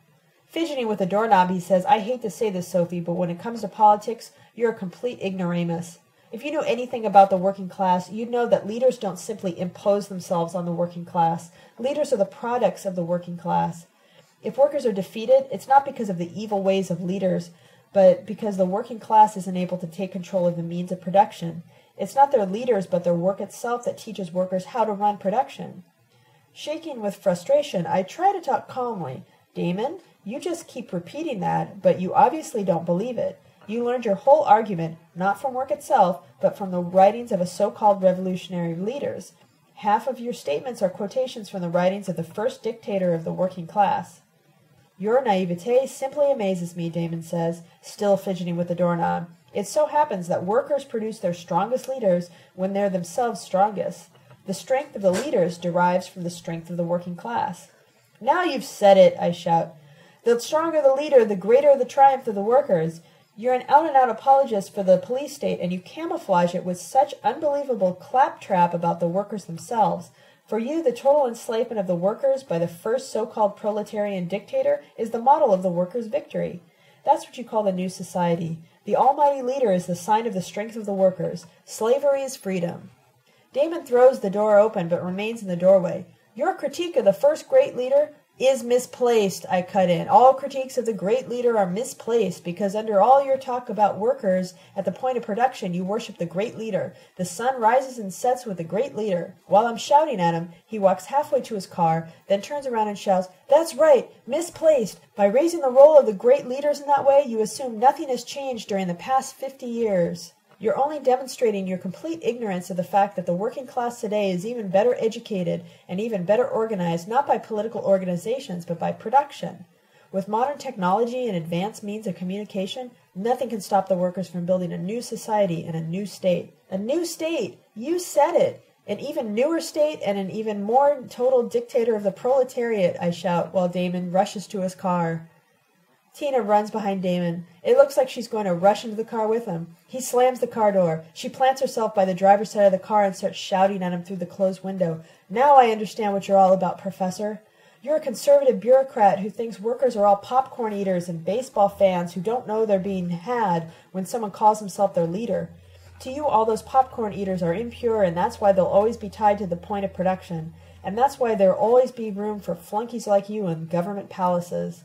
Fidgeting with a doorknob, he says, I hate to say this, Sophie, but when it comes to politics, you're a complete ignoramus. If you knew anything about the working class, you'd know that leaders don't simply impose themselves on the working class. Leaders are the products of the working class. If workers are defeated, it's not because of the evil ways of leaders, but because the working class isn't able to take control of the means of production. It's not their leaders, but their work itself that teaches workers how to run production. Shaking with frustration, I try to talk calmly. Damon, you just keep repeating that, but you obviously don't believe it. You learned your whole argument, not from work itself, but from the writings of a so-called revolutionary leaders. Half of your statements are quotations from the writings of the first dictator of the working class. Your naivete simply amazes me, Damon says, still fidgeting with the doorknob. It so happens that workers produce their strongest leaders when they're themselves strongest. The strength of the leaders derives from the strength of the working class. Now you've said it, I shout. The stronger the leader, the greater the triumph of the workers. You're an out-and-out apologist for the police state, and you camouflage it with such unbelievable claptrap about the workers themselves. For you, the total enslavement of the workers by the first so-called proletarian dictator is the model of the workers' victory. That's what you call the new society. The almighty leader is the sign of the strength of the workers. Slavery is freedom. Damon throws the door open but remains in the doorway. Your critique of the first great leader is misplaced, I cut in. All critiques of the great leader are misplaced because under all your talk about workers at the point of production, you worship the great leader. The sun rises and sets with the great leader. While I'm shouting at him, he walks halfway to his car, then turns around and shouts, That's right, misplaced. By raising the role of the great leaders in that way, you assume nothing has changed during the past fifty years. You're only demonstrating your complete ignorance of the fact that the working class today is even better educated and even better organized, not by political organizations, but by production. With modern technology and advanced means of communication, nothing can stop the workers from building a new society and a new state. A new state! You said it! An even newer state and an even more total dictator of the proletariat, I shout, while Damon rushes to his car. Tina runs behind Damon. It looks like she's going to rush into the car with him. He slams the car door. She plants herself by the driver's side of the car and starts shouting at him through the closed window. Now I understand what you're all about, Professor. You're a conservative bureaucrat who thinks workers are all popcorn eaters and baseball fans who don't know they're being had when someone calls himself their leader. To you, all those popcorn eaters are impure, and that's why they'll always be tied to the point of production. And that's why there'll always be room for flunkies like you in government palaces.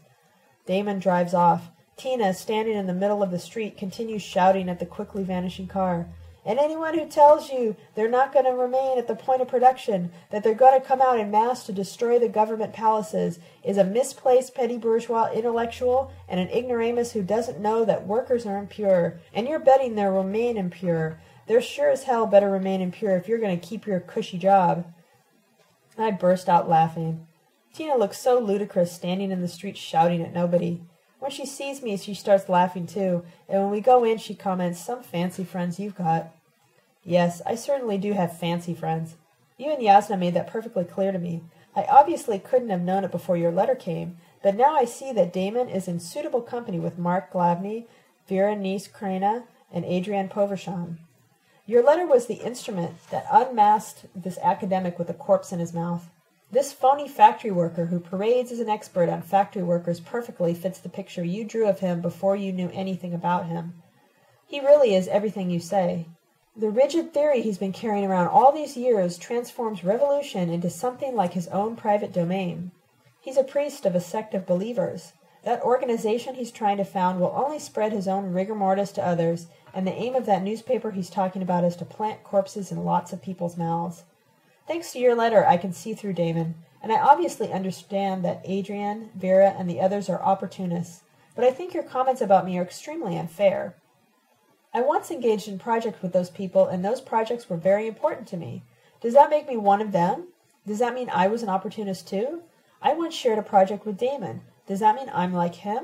Damon drives off. Tina, standing in the middle of the street, continues shouting at the quickly vanishing car. And anyone who tells you they're not going to remain at the point of production, that they're going to come out in mass to destroy the government palaces, is a misplaced petty bourgeois intellectual and an ignoramus who doesn't know that workers are impure. And you're betting they'll remain impure. They're sure as hell better remain impure if you're going to keep your cushy job. I burst out laughing. Tina looks so ludicrous standing in the street shouting at nobody. When she sees me, she starts laughing too, and when we go in, she comments, Some fancy friends you've got. Yes, I certainly do have fancy friends. You and Yasna made that perfectly clear to me. I obviously couldn't have known it before your letter came, but now I see that Damon is in suitable company with Mark Glavny, Vera Nice Krena, and Adrian Poversham. Your letter was the instrument that unmasked this academic with a corpse in his mouth. This phony factory worker who parades as an expert on factory workers perfectly fits the picture you drew of him before you knew anything about him. He really is everything you say. The rigid theory he's been carrying around all these years transforms revolution into something like his own private domain. He's a priest of a sect of believers. That organization he's trying to found will only spread his own rigor mortis to others, and the aim of that newspaper he's talking about is to plant corpses in lots of people's mouths. Thanks to your letter, I can see through Damon, and I obviously understand that Adrian, Vera, and the others are opportunists, but I think your comments about me are extremely unfair. I once engaged in projects with those people, and those projects were very important to me. Does that make me one of them? Does that mean I was an opportunist too? I once shared a project with Damon. Does that mean I'm like him?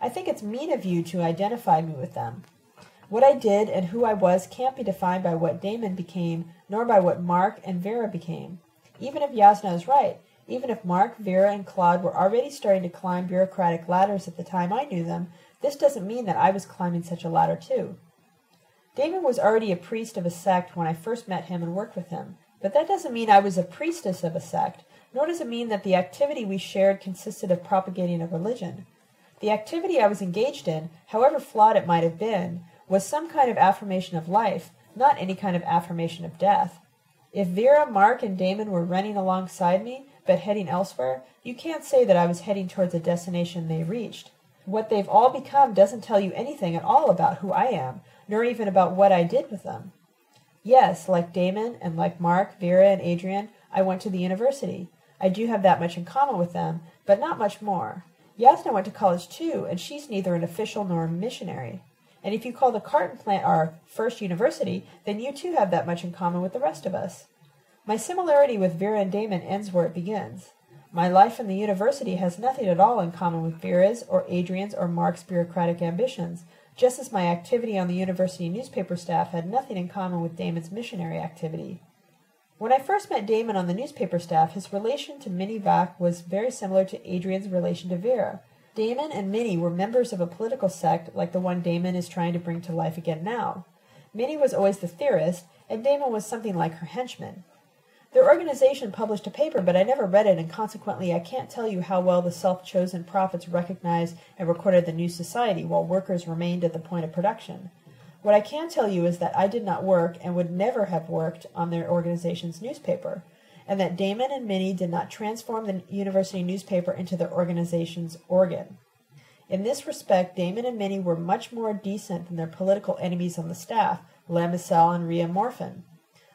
I think it's mean of you to identify me with them. What I did and who I was can't be defined by what Damon became, nor by what Mark and Vera became. Even if Yasna is right, even if Mark, Vera, and Claude were already starting to climb bureaucratic ladders at the time I knew them, this doesn't mean that I was climbing such a ladder too. Damon was already a priest of a sect when I first met him and worked with him, But that doesn't mean I was a priestess of a sect, nor does it mean that the activity we shared consisted of propagating a religion. The activity I was engaged in, however flawed it might have been, was some kind of affirmation of life, not any kind of affirmation of death. If Vera, Mark, and Damon were running alongside me, but heading elsewhere, you can't say that I was heading towards a destination they reached. What they've all become doesn't tell you anything at all about who I am, nor even about what I did with them. Yes, like Damon, and like Mark, Vera, and Adrian, I went to the university. I do have that much in common with them, but not much more. Yasna went to college too, and she's neither an official nor a missionary. And if you call the carton plant our first university, then you too have that much in common with the rest of us. My similarity with Vera and Damon ends where it begins. My life in the university has nothing at all in common with Vera's or Adrian's or Mark's bureaucratic ambitions, just as my activity on the university newspaper staff had nothing in common with Damon's missionary activity. When I first met Damon on the newspaper staff, his relation to Minnie Vach was very similar to Adrian's relation to Vera. Damon and Minnie were members of a political sect like the one Damon is trying to bring to life again now. Minnie was always the theorist, and Damon was something like her henchman. Their organization published a paper, but I never read it, and consequently I can't tell you how well the self-chosen prophets recognized and recorded the new society while workers remained at the point of production. What I can tell you is that I did not work and would never have worked on their organization's newspaper, and that Damon and Minnie did not transform the university newspaper into their organization's organ. In this respect, Damon and Minnie were much more decent than their political enemies on the staff, Lem Missel and Rhea Morphin.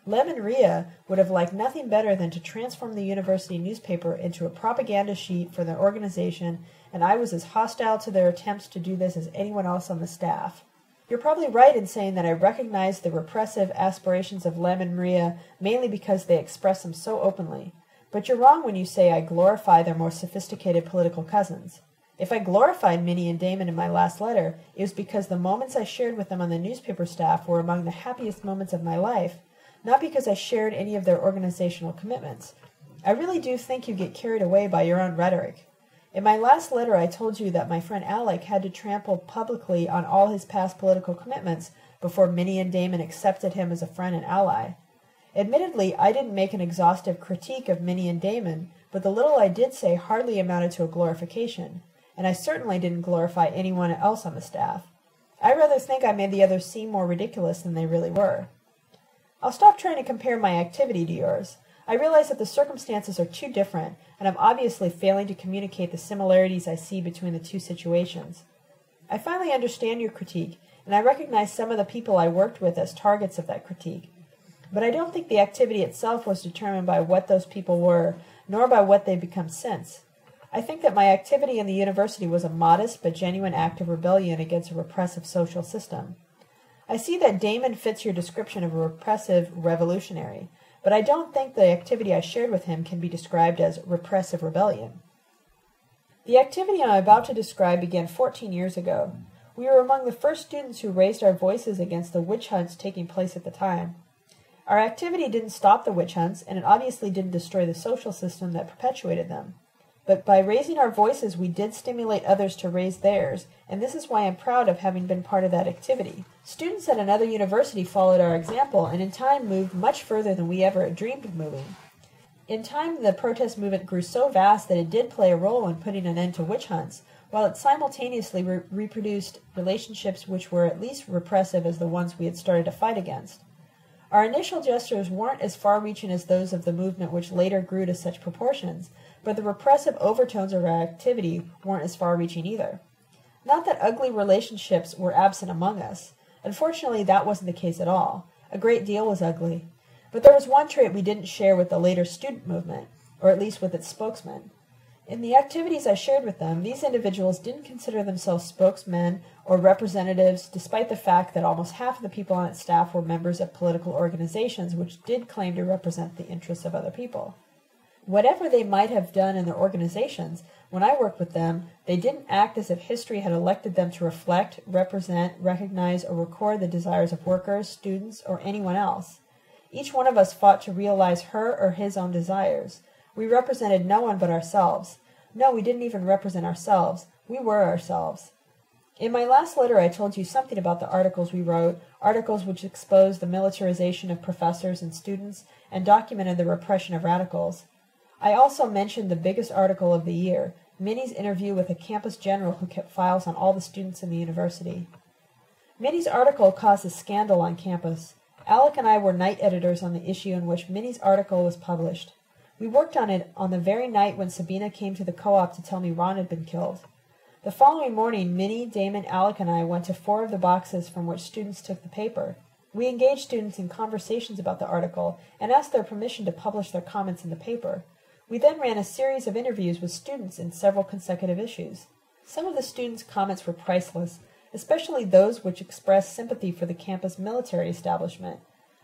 Lem and Rhea would have liked nothing better than to transform the university newspaper into a propaganda sheet for their organization, and I was as hostile to their attempts to do this as anyone else on the staff. You're probably right in saying that I recognized the repressive aspirations of Lem and Rhea mainly because they express them so openly, but you're wrong when you say I glorify their more sophisticated political cousins. If I glorified Minnie and Damon in my last letter, it was because the moments I shared with them on the newspaper staff were among the happiest moments of my life, not because I shared any of their organizational commitments. I really do think you get carried away by your own rhetoric. In my last letter I told you that my friend Alec had to trample publicly on all his past political commitments before Minnie and Damon accepted him as a friend and ally. Admittedly, I didn't make an exhaustive critique of Minnie and Damon, but the little I did say hardly amounted to a glorification, and I certainly didn't glorify anyone else on the staff. I rather think I made the others seem more ridiculous than they really were. I'll stop trying to compare my activity to yours. I realize that the circumstances are too different, and I'm obviously failing to communicate the similarities I see between the two situations. I finally understand your critique, and I recognize some of the people I worked with as targets of that critique. But I don't think the activity itself was determined by what those people were, nor by what they've become since. I think that my activity in the university was a modest but genuine act of rebellion against a repressive social system. I see that Damon fits your description of a repressive revolutionary, but I don't think the activity I shared with him can be described as repressive rebellion. The activity I'm about to describe began fourteen years ago. We were among the first students who raised our voices against the witch hunts taking place at the time. Our activity didn't stop the witch hunts, and it obviously didn't destroy the social system that perpetuated them. But by raising our voices, we did stimulate others to raise theirs, and this is why I'm proud of having been part of that activity. Students at another university followed our example, and in time moved much further than we ever had dreamed of moving. In time, the protest movement grew so vast that it did play a role in putting an end to witch hunts, while it simultaneously re reproduced relationships which were at least repressive as the ones we had started to fight against. Our initial gestures weren't as far-reaching as those of the movement which later grew to such proportions, but the repressive overtones of our activity weren't as far-reaching either. Not that ugly relationships were absent among us. Unfortunately, that wasn't the case at all. A great deal was ugly. But there was one trait we didn't share with the later student movement, or at least with its spokesmen. In the activities I shared with them, these individuals didn't consider themselves spokesmen or representatives, despite the fact that almost half of the people on its staff were members of political organizations which did claim to represent the interests of other people. Whatever they might have done in their organizations, when I worked with them, they didn't act as if history had elected them to reflect, represent, recognize, or record the desires of workers, students, or anyone else. Each one of us fought to realize her or his own desires. We represented no one but ourselves. No, we didn't even represent ourselves. We were ourselves. In my last letter, I told you something about the articles we wrote, articles which exposed the militarization of professors and students and documented the repression of radicals. I also mentioned the biggest article of the year, Minnie's interview with a campus general who kept files on all the students in the university. Minnie's article caused a scandal on campus. Alec and I were night editors on the issue in which Minnie's article was published. We worked on it on the very night when Sabina came to the co-op to tell me Ron had been killed. The following morning, Minnie, Damon, Alec, and I went to four of the boxes from which students took the paper. We engaged students in conversations about the article and asked their permission to publish their comments in the paper. We then ran a series of interviews with students in several consecutive issues. Some of the students' comments were priceless, especially those which expressed sympathy for the campus military establishment.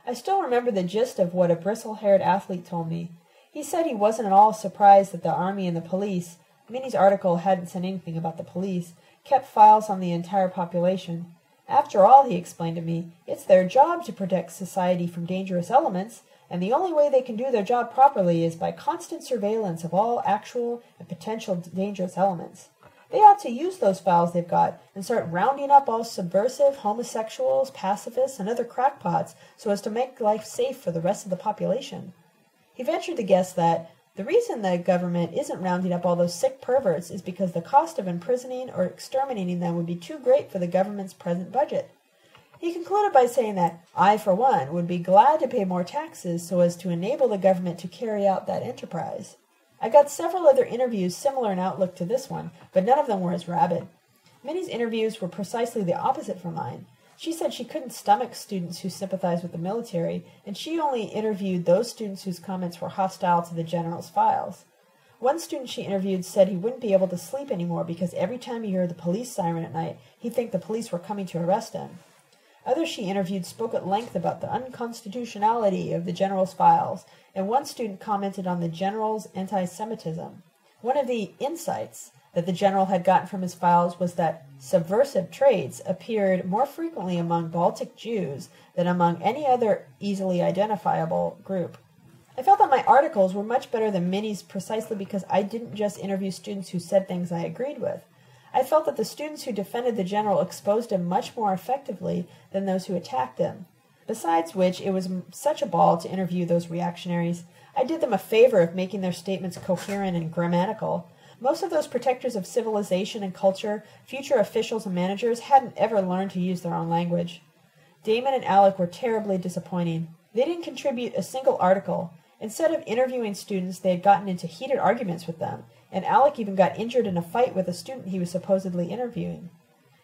I still remember the gist of what a bristle-haired athlete told me. He said he wasn't at all surprised that the army and the police— Minnie's article hadn't said anything about the police, kept files on the entire population. After all, he explained to me, it's their job to protect society from dangerous elements, and the only way they can do their job properly is by constant surveillance of all actual and potential dangerous elements. They ought to use those files they've got and start rounding up all subversive, homosexuals, pacifists, and other crackpots so as to make life safe for the rest of the population. He ventured to guess that the reason the government isn't rounding up all those sick perverts is because the cost of imprisoning or exterminating them would be too great for the government's present budget. He concluded by saying that I, for one, would be glad to pay more taxes so as to enable the government to carry out that enterprise. I got several other interviews similar in outlook to this one, but none of them were as rabid. Minnie's interviews were precisely the opposite from mine. She said she couldn't stomach students who sympathized with the military, and she only interviewed those students whose comments were hostile to the general's files. One student she interviewed said he wouldn't be able to sleep anymore because every time he heard the police siren at night, he'd think the police were coming to arrest him. Others she interviewed spoke at length about the unconstitutionality of the general's files, and one student commented on the general's anti-Semitism. One of the insights that the general had gotten from his files was that subversive traits appeared more frequently among Baltic Jews than among any other easily identifiable group. I felt that my articles were much better than Minnie's precisely because I didn't just interview students who said things I agreed with. I felt that the students who defended the general exposed him much more effectively than those who attacked him. Besides which, it was such a ball to interview those reactionaries. I did them a favor of making their statements coherent and grammatical. Most of those protectors of civilization and culture, future officials and managers, hadn't ever learned to use their own language. Damon and Alec were terribly disappointing. They didn't contribute a single article. Instead of interviewing students, they had gotten into heated arguments with them, and Alec even got injured in a fight with a student he was supposedly interviewing.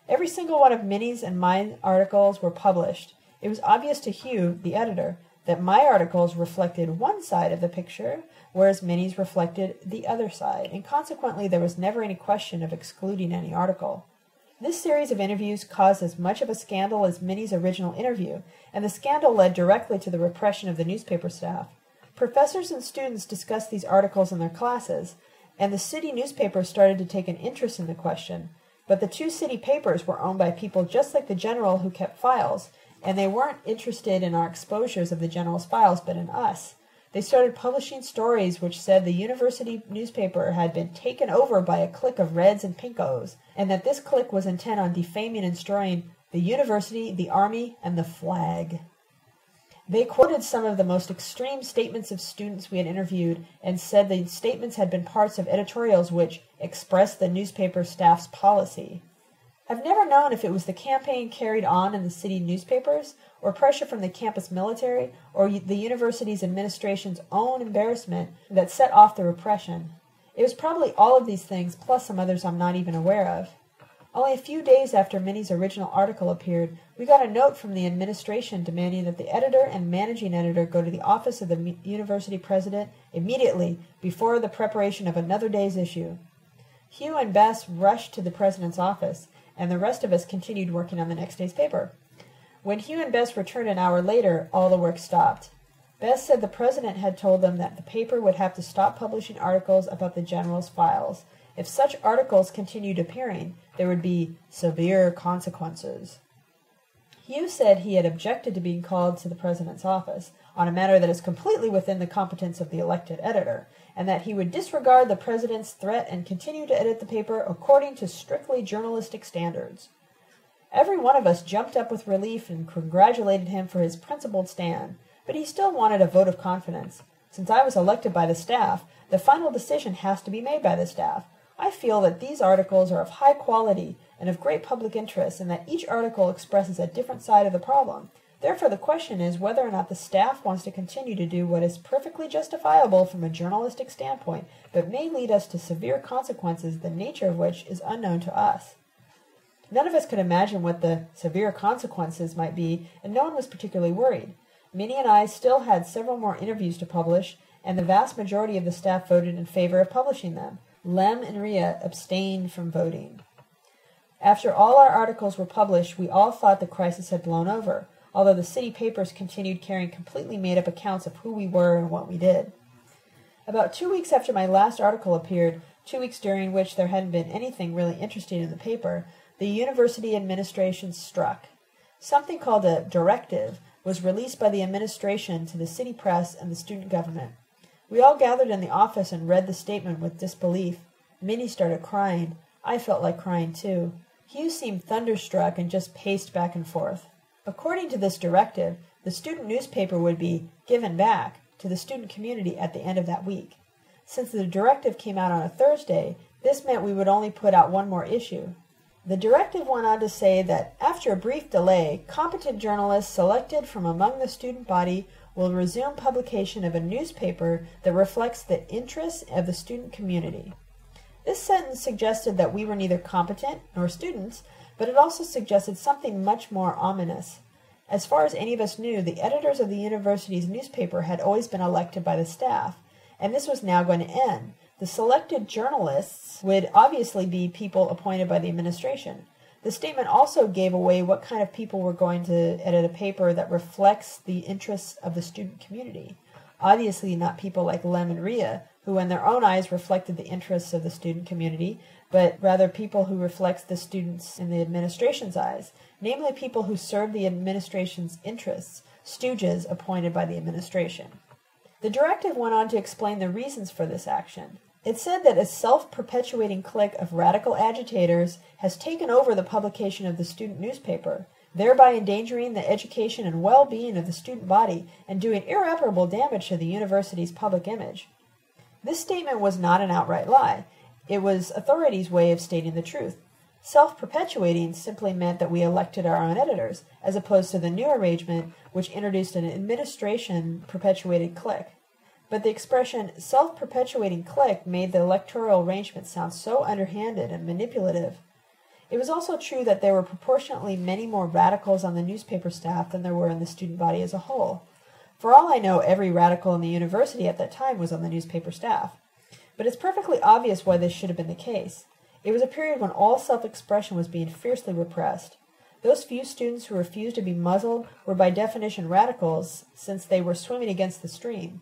Every single one of Minnie's and my articles were published. It was obvious to Hugh, the editor, that my articles reflected one side of the picture, whereas Minnie's reflected the other side, and consequently there was never any question of excluding any article. This series of interviews caused as much of a scandal as Minnie's original interview, and the scandal led directly to the repression of the newspaper staff. Professors and students discussed these articles in their classes, and the city newspaper started to take an interest in the question, but the two city papers were owned by people just like the general who kept files, and they weren't interested in our exposures of the general's files, but in us. They started publishing stories which said the university newspaper had been taken over by a clique of Reds and Pinkos, and that this clique was intent on defaming and destroying the university, the army, and the flag. They quoted some of the most extreme statements of students we had interviewed, and said the statements had been parts of editorials which expressed the newspaper staff's policy. I've never known if it was the campaign carried on in the city newspapers, or pressure from the campus military, or the university's administration's own embarrassment that set off the repression. It was probably all of these things, plus some others I'm not even aware of. Only a few days after Minnie's original article appeared, we got a note from the administration demanding that the editor and managing editor go to the office of the university president immediately before the preparation of another day's issue. Hugh and Bess rushed to the president's office, and the rest of us continued working on the next day's paper. When Hugh and Bess returned an hour later, all the work stopped. Bess said the president had told them that the paper would have to stop publishing articles about the general's files. If such articles continued appearing, there would be severe consequences. Hugh said he had objected to being called to the president's office on a matter that is completely within the competence of the elected editor, and that he would disregard the president's threat and continue to edit the paper according to strictly journalistic standards. Every one of us jumped up with relief and congratulated him for his principled stand, but he still wanted a vote of confidence. Since I was elected by the staff, the final decision has to be made by the staff. I feel that these articles are of high quality and of great public interest, and that each article expresses a different side of the problem. Therefore, the question is whether or not the staff wants to continue to do what is perfectly justifiable from a journalistic standpoint, but may lead us to severe consequences, the nature of which is unknown to us. None of us could imagine what the severe consequences might be, and no one was particularly worried. Minnie and I still had several more interviews to publish, and the vast majority of the staff voted in favor of publishing them. Lem and Rhea abstained from voting. After all our articles were published, we all thought the crisis had blown over, although the city papers continued carrying completely made-up accounts of who we were and what we did. About two weeks after my last article appeared, two weeks during which there hadn't been anything really interesting in the paper, the university administration struck. Something called a directive was released by the administration to the city press and the student government. We all gathered in the office and read the statement with disbelief. Minnie started crying. I felt like crying, too. Hugh seemed thunderstruck and just paced back and forth. According to this directive, the student newspaper would be given back to the student community at the end of that week. Since the directive came out on a Thursday, this meant we would only put out one more issue. The directive went on to say that, after a brief delay, competent journalists selected from among the student body will resume publication of a newspaper that reflects the interests of the student community. This sentence suggested that we were neither competent nor students, but it also suggested something much more ominous. As far as any of us knew, the editors of the university's newspaper had always been elected by the staff, and this was now going to end. The selected journalists would obviously be people appointed by the administration. The statement also gave away what kind of people were going to edit a paper that reflects the interests of the student community. Obviously not people like Lem and Rhea, who in their own eyes reflected the interests of the student community, but rather people who reflect the students in the administration's eyes, namely people who serve the administration's interests, stooges appointed by the administration. The directive went on to explain the reasons for this action. It said that a self-perpetuating clique of radical agitators has taken over the publication of the student newspaper, thereby endangering the education and well-being of the student body and doing irreparable damage to the university's public image. This statement was not an outright lie. It was authorities' way of stating the truth. Self-perpetuating simply meant that we elected our own editors, as opposed to the new arrangement, which introduced an administration-perpetuated clique. But the expression self-perpetuating clique made the electoral arrangement sound so underhanded and manipulative. It was also true that there were proportionately many more radicals on the newspaper staff than there were in the student body as a whole. For all I know, every radical in the university at that time was on the newspaper staff. But it's perfectly obvious why this should have been the case. It was a period when all self-expression was being fiercely repressed. Those few students who refused to be muzzled were by definition radicals, since they were swimming against the stream.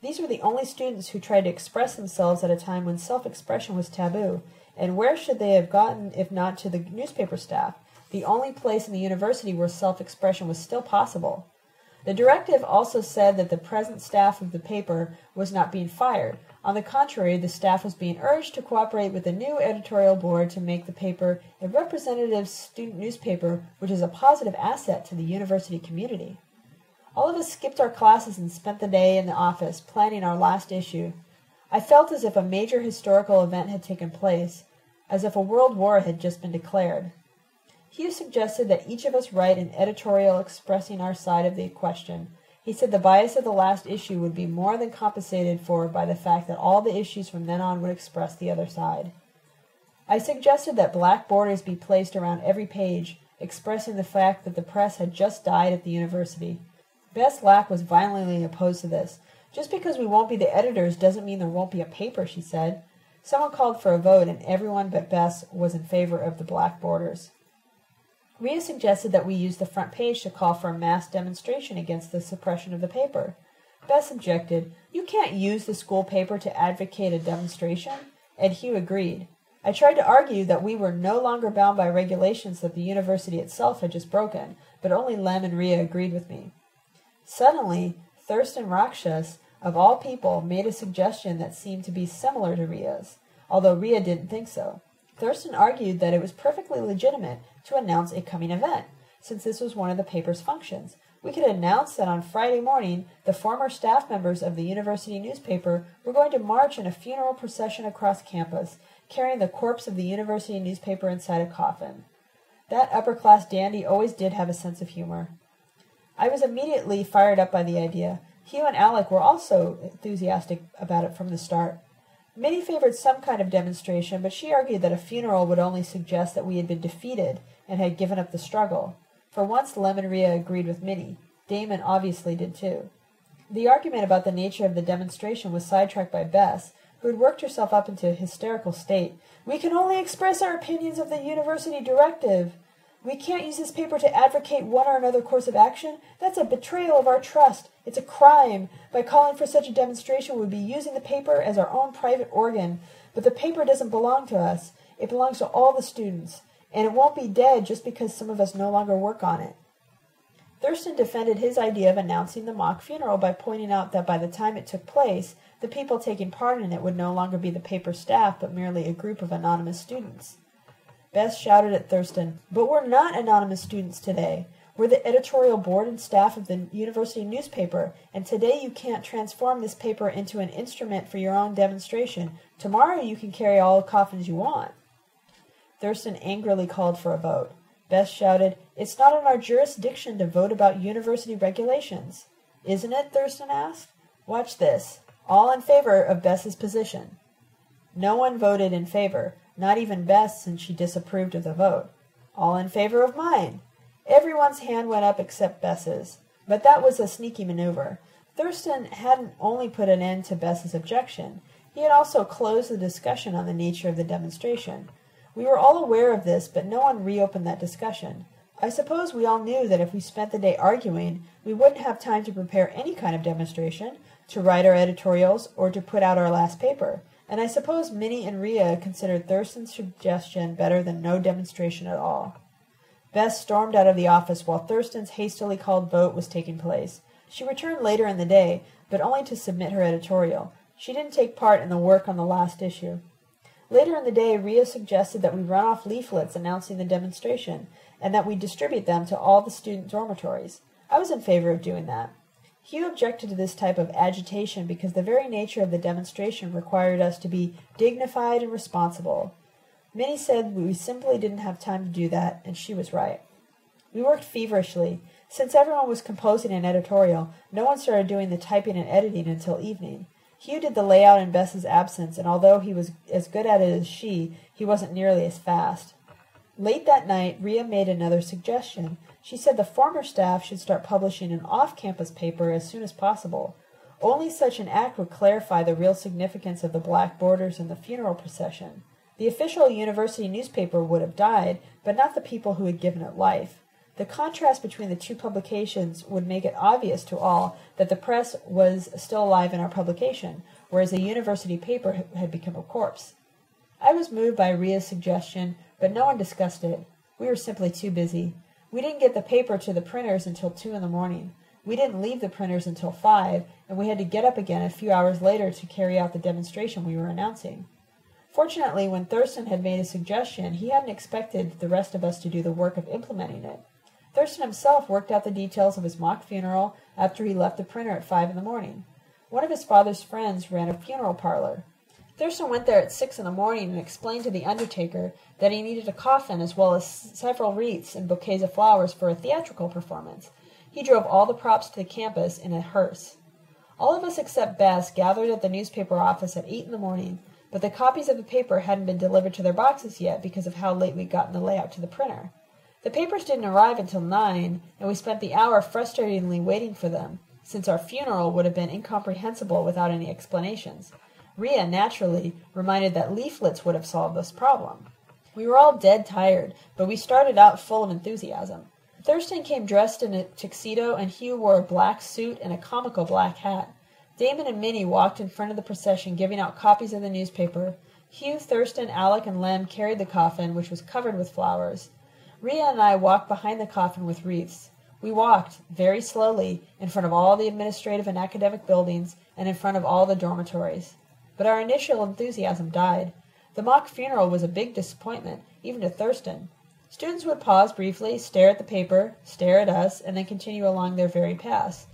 These were the only students who tried to express themselves at a time when self-expression was taboo, and where should they have gotten if not to the newspaper staff, the only place in the university where self-expression was still possible. The directive also said that the present staff of the paper was not being fired. On the contrary, the staff was being urged to cooperate with the new editorial board to make the paper a representative student newspaper, which is a positive asset to the university community. All of us skipped our classes and spent the day in the office, planning our last issue. I felt as if a major historical event had taken place, as if a world war had just been declared. Hugh suggested that each of us write an editorial expressing our side of the question. He said the bias of the last issue would be more than compensated for by the fact that all the issues from then on would express the other side. I suggested that black borders be placed around every page, expressing the fact that the press had just died at the university. Bess Lack was violently opposed to this. Just because we won't be the editors doesn't mean there won't be a paper, she said. Someone called for a vote, and everyone but Bess was in favor of the black borders. Rhea suggested that we use the front page to call for a mass demonstration against the suppression of the paper. Bess objected. You can't use the school paper to advocate a demonstration, and Hugh agreed. I tried to argue that we were no longer bound by regulations that the university itself had just broken, but only Lem and Rhea agreed with me. Suddenly, Thurston Rakshas, of all people, made a suggestion that seemed to be similar to Rhea's, although Rhea didn't think so. Thurston argued that it was perfectly legitimate to announce a coming event, since this was one of the paper's functions. We could announce that on Friday morning, the former staff members of the university newspaper were going to march in a funeral procession across campus, carrying the corpse of the university newspaper inside a coffin. That upper-class dandy always did have a sense of humor. I was immediately fired up by the idea. Hugh and Alec were also enthusiastic about it from the start. Minnie favored some kind of demonstration, but she argued that a funeral would only suggest that we had been defeated and had given up the struggle. For once, Lem and Rhea agreed with Minnie. Damon obviously did too. The argument about the nature of the demonstration was sidetracked by Bess, who had worked herself up into a hysterical state. "We can only express our opinions of the university directive. We can't use this paper to advocate one or another course of action. That's a betrayal of our trust. It's a crime. By calling for such a demonstration, we would be using the paper as our own private organ. But the paper doesn't belong to us. It belongs to all the students. And it won't be dead just because some of us no longer work on it." Thurston defended his idea of announcing the mock funeral by pointing out that by the time it took place, the people taking part in it would no longer be the paper staff, but merely a group of anonymous students. Bess shouted at Thurston, "But we're not anonymous students today. We're the editorial board and staff of the university newspaper, and today you can't transform this paper into an instrument for your own demonstration. Tomorrow you can carry all the coffins you want." Thurston angrily called for a vote. Bess shouted, "It's not in our jurisdiction to vote about university regulations." "Isn't it?" Thurston asked. "Watch this. All in favor of Bess's position." No one voted in favor, not even Bess, since she disapproved of the vote. "All in favor of mine." Everyone's hand went up except Bess's. But that was a sneaky maneuver. Thurston hadn't only put an end to Bess's objection, he had also closed the discussion on the nature of the demonstration. We were all aware of this, but no one reopened that discussion. I suppose we all knew that if we spent the day arguing, we wouldn't have time to prepare any kind of demonstration, to write our editorials, or to put out our last paper. And I suppose Minnie and Rhea considered Thurston's suggestion better than no demonstration at all. Bess stormed out of the office while Thurston's hastily called vote was taking place. She returned later in the day, but only to submit her editorial. She didn't take part in the work on the last issue. Later in the day, Rhea suggested that we run off leaflets announcing the demonstration, and that we distribute them to all the student dormitories. I was in favor of doing that. Hugh objected to this type of agitation because the very nature of the demonstration required us to be dignified and responsible. Minnie said we simply didn't have time to do that, and she was right. We worked feverishly. Since everyone was composing an editorial, no one started doing the typing and editing until evening. Hugh did the layout in Bess's absence, and although he was as good at it as she, he wasn't nearly as fast. Late that night, Rhea made another suggestion. She said the former staff should start publishing an off-campus paper as soon as possible. Only such an act would clarify the real significance of the black borders and the funeral procession. The official university newspaper would have died, but not the people who had given it life. The contrast between the two publications would make it obvious to all that the press was still alive in our publication, whereas the university paper had become a corpse. I was moved by Rhea's suggestion, but no one discussed it. We were simply too busy. We didn't get the paper to the printers until two in the morning. We didn't leave the printers until five, and we had to get up again a few hours later to carry out the demonstration we were announcing. Fortunately, when Thurston had made a suggestion, he hadn't expected the rest of us to do the work of implementing it. Thurston himself worked out the details of his mock funeral after he left the printer at five in the morning. One of his father's friends ran a funeral parlor. Thurston went there at six in the morning and explained to the undertaker that he needed a coffin as well as several wreaths and bouquets of flowers for a theatrical performance. He drove all the props to the campus in a hearse. All of us except Bess gathered at the newspaper office at eight in the morning, but the copies of the paper hadn't been delivered to their boxes yet because of how late we'd gotten the layout to the printer. The papers didn't arrive until nine, and we spent the hour frustratingly waiting for them, since our funeral would have been incomprehensible without any explanations. Rhea, naturally, reminded that leaflets would have solved this problem. We were all dead tired, but we started out full of enthusiasm. Thurston came dressed in a tuxedo, and Hugh wore a black suit and a comical black hat. Damon and Minnie walked in front of the procession, giving out copies of the newspaper. Hugh, Thurston, Alec, and Lem carried the coffin, which was covered with flowers. Rhea and I walked behind the coffin with wreaths. We walked, very slowly, in front of all the administrative and academic buildings and in front of all the dormitories. But our initial enthusiasm died. The mock funeral was a big disappointment, even to Thurston. Students would pause briefly, stare at the paper, stare at us, and then continue along their varied paths.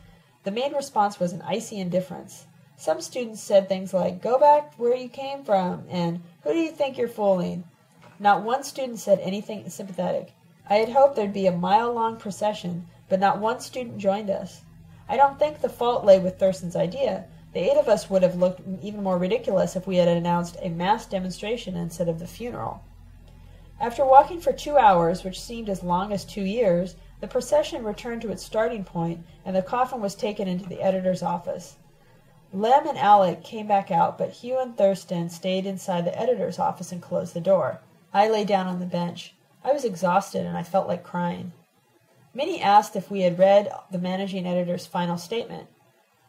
The main response was an icy indifference. Some students said things like, "Go back where you came from," and "Who do you think you're fooling?" Not one student said anything sympathetic. I had hoped there'd be a mile-long procession, but not one student joined us. I don't think the fault lay with Thurston's idea. The eight of us would have looked even more ridiculous if we had announced a mass demonstration instead of the funeral. After walking for two hours, which seemed as long as two years, the procession returned to its starting point, and the coffin was taken into the editor's office. Lem and Alec came back out, but Hugh and Thurston stayed inside the editor's office and closed the door. I lay down on the bench. I was exhausted, and I felt like crying. Minnie asked if we had read the managing editor's final statement.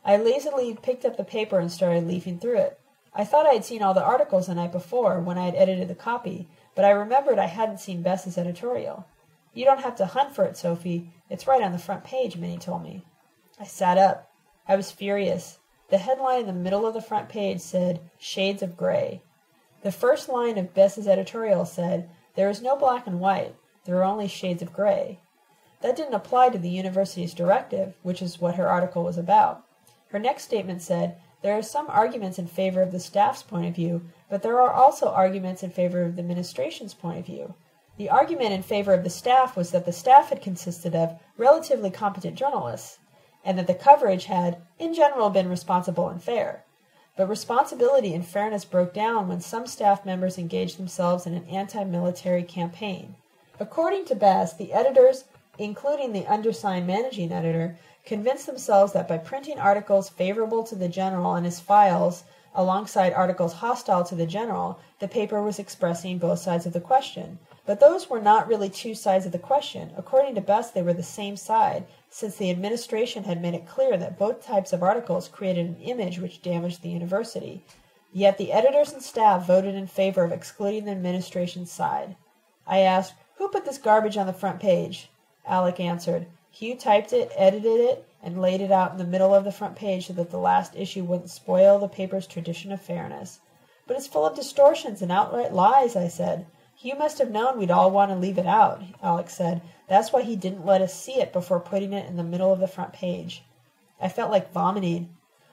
I lazily picked up the paper and started leafing through it. I thought I had seen all the articles the night before, when I had edited the copy, but I remembered I hadn't seen Bess's editorial. "You don't have to hunt for it, Sophie. It's right on the front page," Minnie told me. I sat up. I was furious. The headline in the middle of the front page said, "Shades of Gray." The first line of Bess's editorial said, "There is no black and white. There are only shades of gray." That didn't apply to the university's directive, which is what her article was about. Her next statement said, "There are some arguments in favor of the staff's point of view, but there are also arguments in favor of the administration's point of view." The argument in favor of the staff was that the staff had consisted of relatively competent journalists, and that the coverage had, in general, been responsible and fair. But responsibility and fairness broke down when some staff members engaged themselves in an anti-military campaign. According to Bess, the editors, including the undersigned managing editor, convinced themselves that by printing articles favorable to the general and his files alongside articles hostile to the general, the paper was expressing both sides of the question. But those were not really two sides of the question. According to Bess, they were the same side, since the administration had made it clear that both types of articles created an image which damaged the university. Yet the editors and staff voted in favor of excluding the administration's side. I asked, "Who put this garbage on the front page?" Alec answered, "Hugh typed it, edited it, and laid it out in the middle of the front page so that the last issue wouldn't spoil the paper's tradition of fairness." "But it's full of distortions and outright lies," I said. "Hugh must have known we'd all want to leave it out," Alec said. "That's why he didn't let us see it before putting it in the middle of the front page." I felt like vomiting.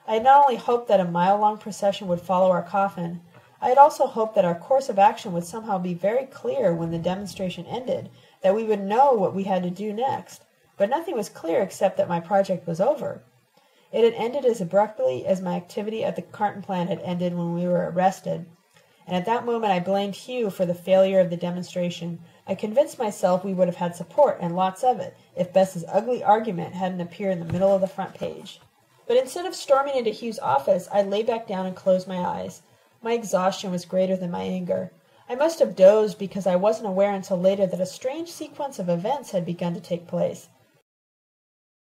I had not only hoped that a mile-long procession would follow our coffin, I had also hoped that our course of action would somehow be very clear when the demonstration ended, that we would know what we had to do next. But nothing was clear except that my project was over. It had ended as abruptly as my activity at the carton plant had ended when we were arrested, and at that moment I blamed Hugh for the failure of the demonstration. I convinced myself we would have had support, and lots of it, if Bess's ugly argument hadn't appeared in the middle of the front page. But instead of storming into Hugh's office, I lay back down and closed my eyes. My exhaustion was greater than my anger. I must have dozed because I wasn't aware until later that a strange sequence of events had begun to take place.